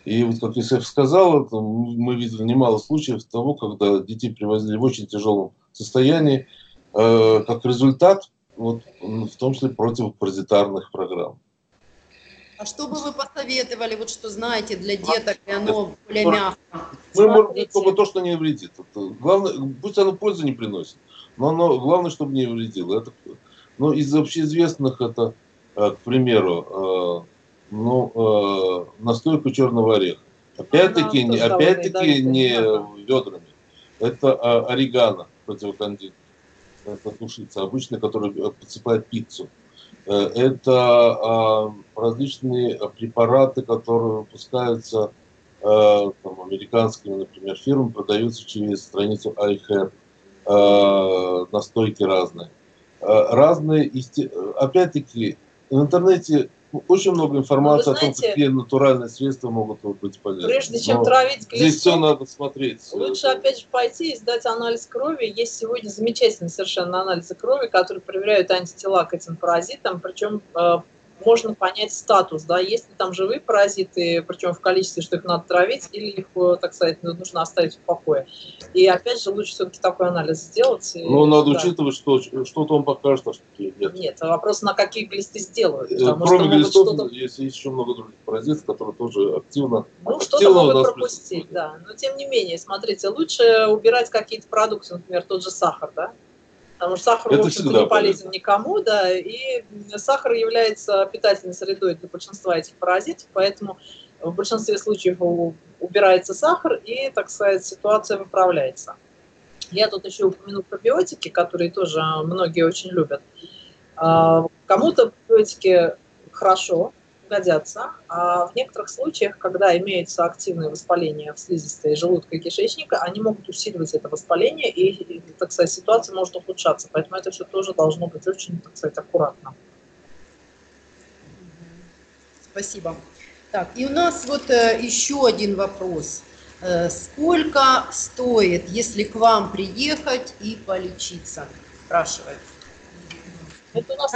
И вот, как Йосеф сказал, мы видели немало случаев того, когда детей привозили в очень тяжелом состоянии, как результат, вот, в том числе противопаразитарных программ. А что бы вы посоветовали, вот что знаете для деток, и оно более мягко? Мы можем только то, что не вредит. Главное, пусть оно пользы не приносит, но оно, главное, чтобы не вредило. Это, ну, из общеизвестных это, к примеру, ну, настойку черного ореха. Опять-таки, не ведрами. Это орегано противокандидный. Это тушица обычная, которая подсыпает пиццу. Это различные препараты, которые выпускаются там, американскими, например, фирмами, продаются через страницу iHerb. Настойки разные. Разные, опять-таки, в интернете очень много информации, знаете, о том, какие натуральные средства могут быть полезны. Прежде чем травить глистом, здесь все надо смотреть. Лучше опять же пойти и сдать анализ крови. Есть сегодня замечательные совершенно анализы крови, которые проверяют антитела к этим паразитам. Причем можно понять статус, да, есть ли там живые паразиты, причем в количестве, что их надо травить, или их, так сказать, нужно оставить в покое. И опять же, лучше все-таки такой анализ сделать. Ну, надо учитывать, что что-то он покажет, а что-то нет. Нет, вопрос, на какие глисты сделают. Кроме глистов, есть еще много других паразитов, которые тоже активно... Ну, что-то могут пропустить, да. Но тем не менее, смотрите, лучше убирать какие-то продукты, например, тот же сахар, да? Потому что сахар, в общем-то, не полезен никому, да, и сахар является питательной средой для большинства этих паразитов, поэтому в большинстве случаев убирается сахар и, так сказать, ситуация выправляется. Я тут еще упомяну пробиотики, которые тоже многие очень любят. Кому-то пробиотики хорошо годятся, а в некоторых случаях, когда имеется активное воспаление в слизистой желудка и кишечника, они могут усиливать это воспаление, и, так сказать, ситуация может ухудшаться. Поэтому это все тоже должно быть очень, так сказать, аккуратно. Спасибо. Так, и у нас вот еще один вопрос. Сколько стоит, если к вам приехать и полечиться? Спрашивает. Это у нас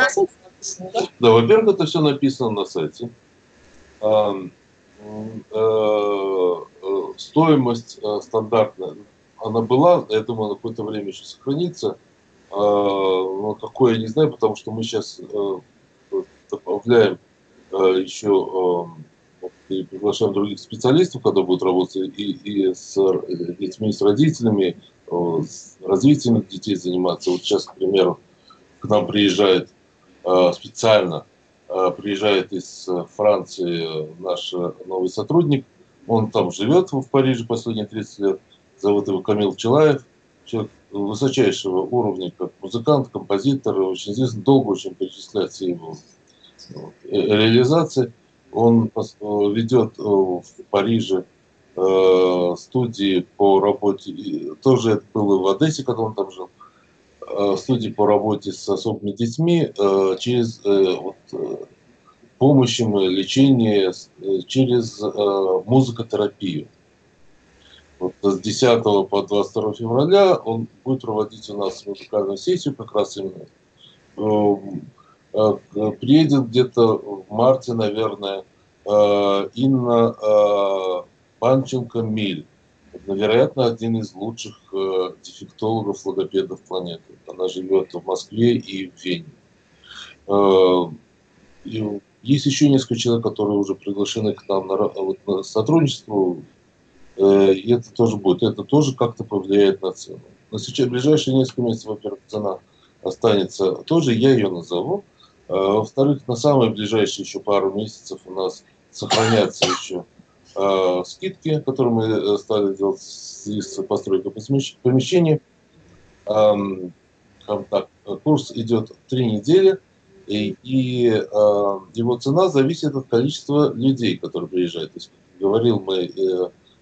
да, во-первых, это все написано на сайте. Стоимость стандартная, она была, я думаю, на какое-то время еще сохранится. Но какое, я не знаю, потому что мы сейчас добавляем еще, приглашаем других специалистов, когда будут работать и с детьми, с родителями, с развитием детей заниматься. Вот сейчас, к примеру, к нам приезжает специально приезжает из Франции наш новый сотрудник. Он там живет в Париже последние 30 лет. Зовут его Камил Челаев. Человек высочайшего уровня, как музыкант, композитор. Очень известный, долго очень перечисляется его реализации. Он ведет в Париже студии по работе. Тоже это было в Одессе, когда он там жил. Студии по работе с особыми детьми через помощь им, лечение, через музыкотерапию. Вот с 10 по 22 февраля он будет проводить у нас музыкальную сессию, как раз именно. Приедет где-то в марте, наверное, Инна Панченко-Миль. Вероятно, один из лучших дефектологов, логопедов планеты. Она живет в Москве и в Вене. И есть еще несколько человек, которые уже приглашены к нам на сотрудничество. И это тоже будет. Это тоже как-то повлияет на цену. Но сейчас в ближайшие несколько месяцев, во-первых, цена останется тоже. Я ее назову. Во-вторых, на самые ближайшие еще пару месяцев у нас сохранятся еще скидки, которые мы стали делать с постройкой помещения. Так, курс идет 3 недели, и его цена зависит от количества людей, которые приезжают. То есть, как говорил,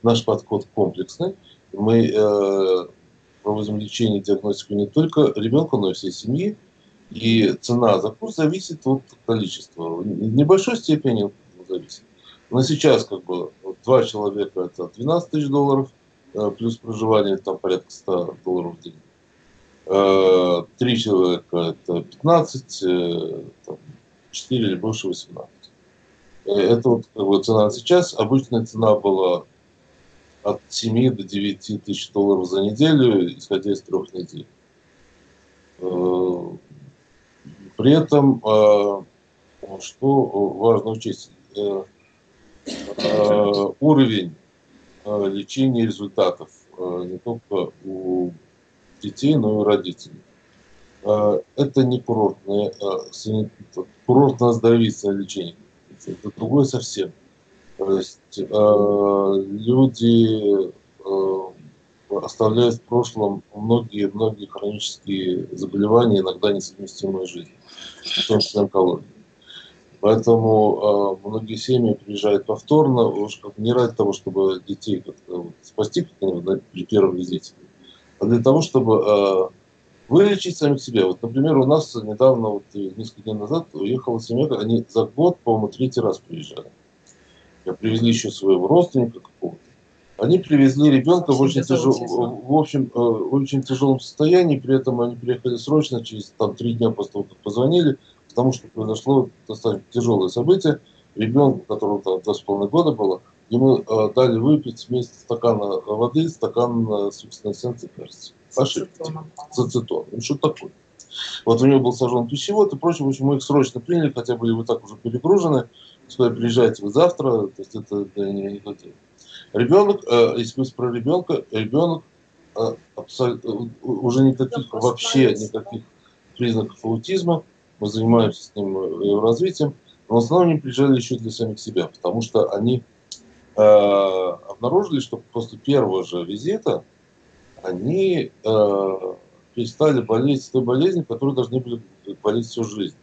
наш подход комплексный. Мы проводим лечение, диагностику не только ребенка, но и всей семьи. И цена за курс зависит от количества. В небольшой степени зависит. Но сейчас как бы 2 человека это $12 000, плюс проживание там порядка $100 в день. 3 человека это 15, 4 или больше 18. Это вот как бы цена сейчас. Обычная цена была от 7 до 9 тысяч долларов за неделю, исходя из 3 недель. При этом, что важно учесть, уровень лечения результатов не только у детей, но и у родителей. Это не курортно-оздоровительное лечение, это другое совсем. То есть люди оставляют в прошлом многие хронические заболевания, иногда несовместимые с жизнью, в том числе онкология. Поэтому многие семьи приезжают повторно, уж как не ради того, чтобы детей спасти при первом визите, а для того, чтобы вылечить самих себя. Вот, например, у нас недавно, вот, несколько дней назад, уехала семья, они за год, по-моему, 3-й раз приезжали. Привезли еще своего родственника какого-то. Они привезли ребенка в очень тяжелом состоянии, при этом они приехали срочно, через 3 дня после того, как позвонили, потому что произошло достаточно тяжелое событие. Ребенку, которому 2,5 года было, ему дали выпить вместо стакана воды, стакан собственной эссенции, кажется. Ацетон. Ну что такое? Вот у него был сожжен пищевод и прочее, в общем, мы их срочно приняли, хотя были вот так уже перегружены. Что приезжаете вы завтра, то есть это для нее не хотели. Ребенок, если мы про ребенка, ребенок уже никаких, вообще никаких признаков аутизма, мы занимаемся с ним его развитием, но в основном они приезжали еще для самих себя, потому что они обнаружили, что после первого же визита они перестали болеть той болезнью, которую должны были болеть всю жизнь.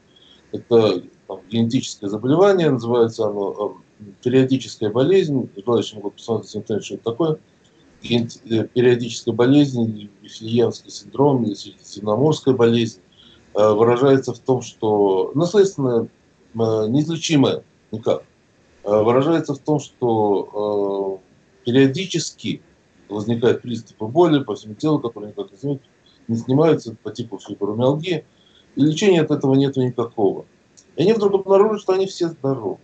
Это генетическое заболевание, называется оно периодическая болезнь. Желающие могут посмотреть симптомы, что это такое. Периодическая болезнь, вифлеемский синдром, средиземноморская болезнь выражается в том, что наследственная, неизлечимая никак, выражается в том, что периодически возникают приступы боли по всему телу, которые никак не снимаются, по типу фибромиалгии. И лечения от этого нету никакого. И они вдруг обнаружили, что они все здоровы.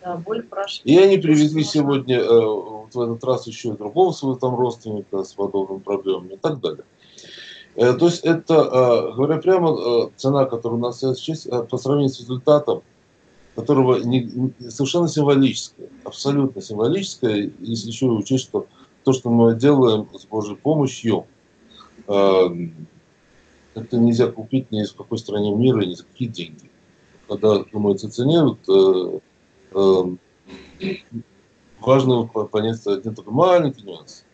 Да, боль прошла. И они привезли сегодня, вот в этот раз, еще и другого своего там родственника с подобными проблемами и так далее. То есть это, говоря прямо, цена, которая у нас сейчас, по сравнению с результатом, которого совершенно символическая, абсолютно символическая, если еще учесть, что то, что мы делаем с Божьей помощью, это нельзя купить ни в какой стране мира, ни за какие деньги. Когда думается о цене, вот, важно понять один такой маленький нюанс.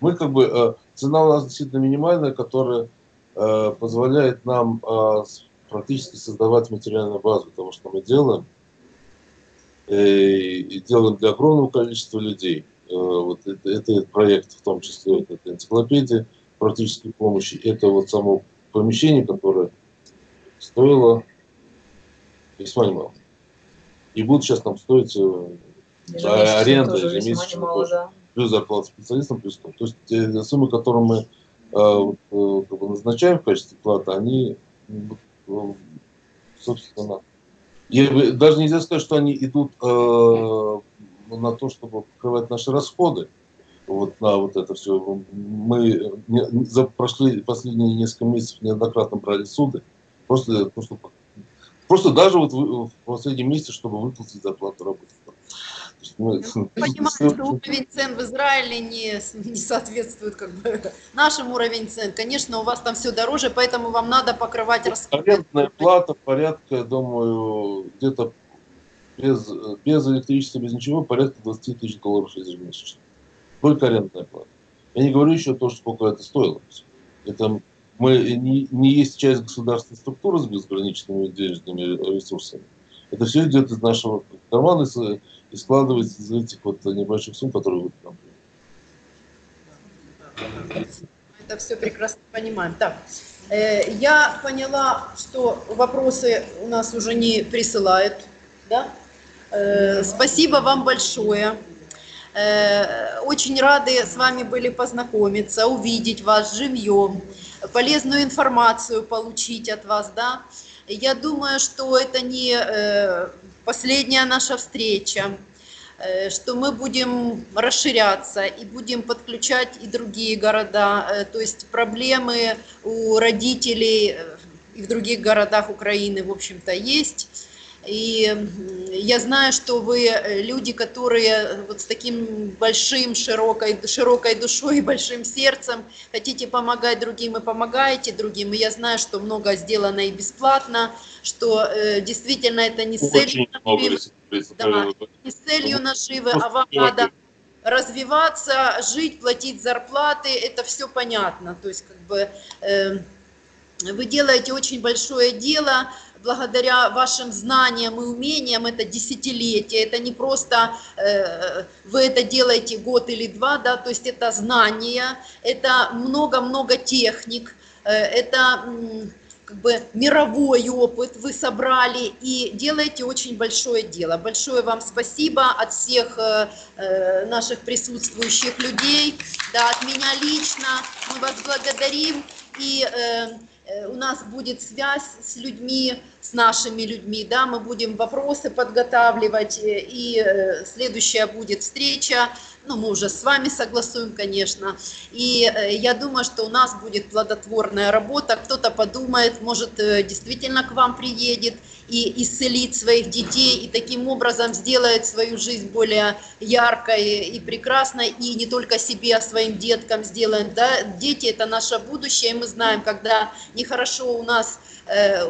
Мы как бы, цена у нас действительно минимальная, которая позволяет нам практически создавать материальную базу того, что мы делаем. И делаем для огромного количества людей. Вот это проект, в том числе вот, это энциклопедия практической помощи. Это вот само помещение, которое стоило весьма немало. И будут сейчас нам стоить аренда ежемесячно. Да. Плюс зарплата специалистам, плюс то. То есть суммы, которые мы как бы назначаем в качестве платы, они, собственно, и даже нельзя сказать, что они идут на то, чтобы покрывать наши расходы. Вот на вот это все. Мы прошли последние несколько месяцев, неоднократно брали суды. Просто даже вот в последнем месяце, чтобы выплатить зарплату работникам. Понимаю, что уровень цен в Израиле не соответствует как бы нашему уровень цен. Конечно, у вас там все дороже, поэтому вам надо покрывать расходы. Арендная плата порядка, я думаю, где-то без электричества, без ничего, порядка $20 000 ежемесячно. Только арендная плата. Я не говорю еще то, сколько это стоило. Это мы не есть часть государственной структуры с безграничными денежными ресурсами. Это все идет из нашего кармана и складывается из этих вот небольших сумм, которые вы там принимаете. Это все прекрасно понимаем. Так, я поняла, что вопросы у нас уже не присылают. Да? Спасибо вам большое. Очень рады с вами были познакомиться, увидеть вас живьем, полезную информацию получить от вас, да. Я думаю, что это не последняя наша встреча, что мы будем расширяться и будем подключать и другие города, то есть проблемы у родителей и в других городах Украины, в общем-то, есть. И я знаю, что вы люди, которые вот с таким большим, широкой душой и большим сердцем хотите помогать другим и помогаете другим. И я знаю, что много сделано и бесплатно, что действительно это не с целью наживы, а вам надо развиваться, жить, платить зарплаты. Это все понятно. То есть как бы вы делаете очень большое дело. Благодаря вашим знаниям и умениям, это десятилетие, это не просто вы это делаете год или два, да, то есть это знания, это много-много техник, это как бы мировой опыт вы собрали и делаете очень большое дело. Большое вам спасибо от всех наших присутствующих людей, да, от меня лично, мы вас благодарим и... у нас будет связь с людьми, с нашими людьми, да, мы будем вопросы подготавливать, и следующая будет встреча, ну, мы уже с вами согласуем, конечно, и я думаю, что у нас будет плодотворная работа, кто-то подумает, может, действительно к вам приедет и исцелит своих детей, и таким образом сделает свою жизнь более яркой и прекрасной, и не только себе, а своим деткам сделаем, да, дети – это наше будущее, и мы знаем, когда нехорошо у нас,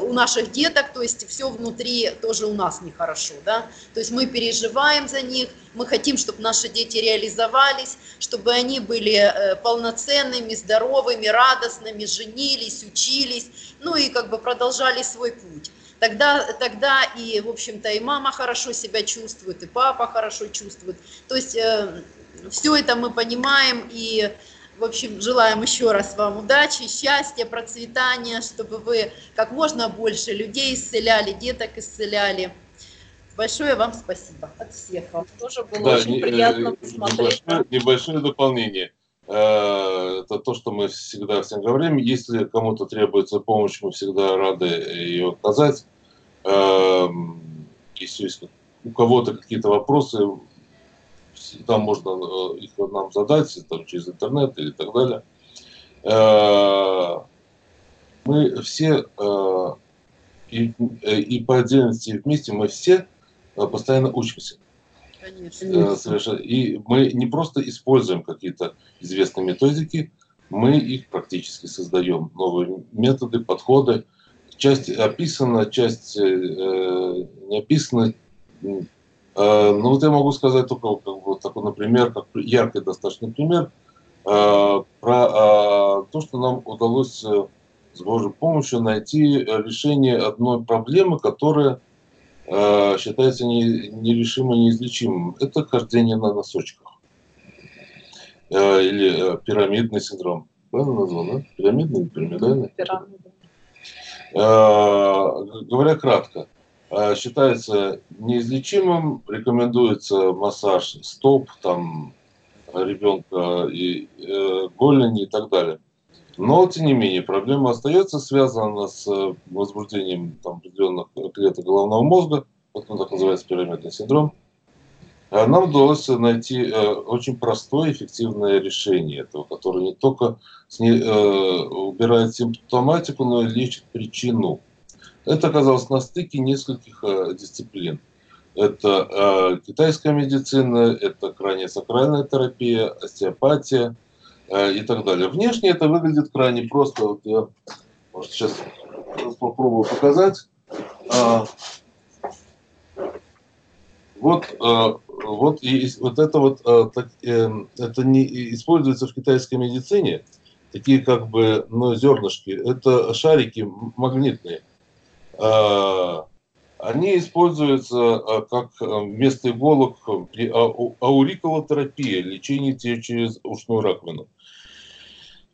у наших деток, то есть все внутри тоже у нас нехорошо, да, то есть мы переживаем за них, мы хотим, чтобы наши дети реализовались, чтобы они были полноценными, здоровыми, радостными, женились, учились, ну и как бы продолжали свой путь. Тогда и, в общем-то, и мама хорошо себя чувствует, и папа хорошо чувствует, то есть все это мы понимаем и... В общем, желаем еще раз вам удачи, счастья, процветания, чтобы вы как можно больше людей исцеляли, деток исцеляли. Большое вам спасибо от всех. Вам тоже было очень приятно посмотреть. Небольшое дополнение. Это то, что мы всегда всем говорим. Если кому-то требуется помощь, мы всегда рады ее оказать. Если есть у кого-то какие-то вопросы... Там можно их нам задать, там, через интернет и так далее. Мы все, и по отдельности, и вместе, мы все постоянно учимся. Конечно. Совершенно. И мы не просто используем какие-то известные методики, мы их практически создаем. Новые методы, подходы. Часть описана, часть не описана. Ну вот я могу сказать только вот такой, например, как яркий достаточно пример про то, что нам удалось с Божьей помощью найти решение одной проблемы, которая считается нерешимой, неизлечимым. Это хождение на носочках или пирамидный синдром. Правильно назвал, да? Пирамидный или пирамидальный? Пирамидный. Говоря кратко. Считается неизлечимым, рекомендуется массаж стоп, там, ребенка и голени и так далее. Но, тем не менее, проблема остается, связана с возбуждением там, определенных клеток головного мозга, вот он так называется пирамидный синдром. Нам удалось найти очень простое, эффективное решение этого, которое не только убирает симптоматику, но и лечит причину. Это оказалось на стыке нескольких дисциплин. Это китайская медицина, это крайне сакральная терапия, остеопатия и так далее. Внешне это выглядит крайне просто. Вот я, может, сейчас попробую показать. Это не используется в китайской медицине, такие как бы, ну, зернышки, это шарики магнитные. Они используются как вместо иголок при аурикулотерапии, лечении через ушную раковину.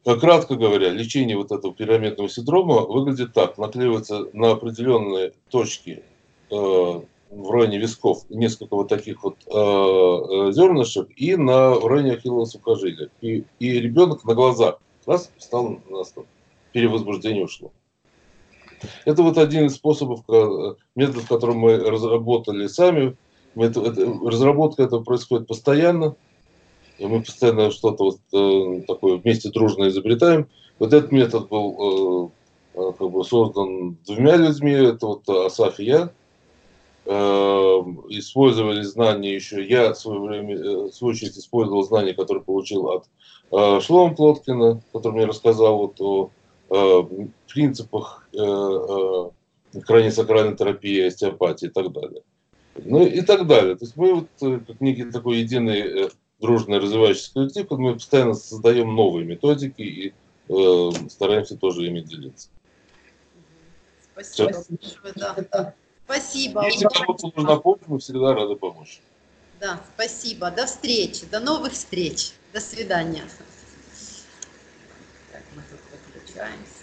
Кратко говоря, лечение вот этого пирамидного синдрома выглядит так. Наклеиваются на определенные точки в районе висков несколько вот таких вот зернышек и на районе ахиллова сухожилия. И ребенок на глазах раз встал на стол. Перевозбуждение ушло. Это вот один из способов, методов, который мы разработали сами. Разработка этого происходит постоянно. И мы постоянно что-то вот такое вместе дружно изобретаем. Вот этот метод был как бы создан двумя людьми. Это вот Асаф и я. Использовали знания еще. Я в свою очередь использовал знания, которые получил от Шломо Плоткина, который мне рассказал вот о принципах крайне сакральной терапии, остеопатии и так далее. Ну и так далее. То есть мы вот как некий такой единый дружный развивающийся коллектив, мы постоянно создаем новые методики и стараемся тоже ими делиться. Спасибо большое. Да. Спасибо. Если кому-то нужна помощь, мы всегда рады помочь. Да, спасибо. До встречи. До новых встреч. До свидания. Так, мы тут выключаемся.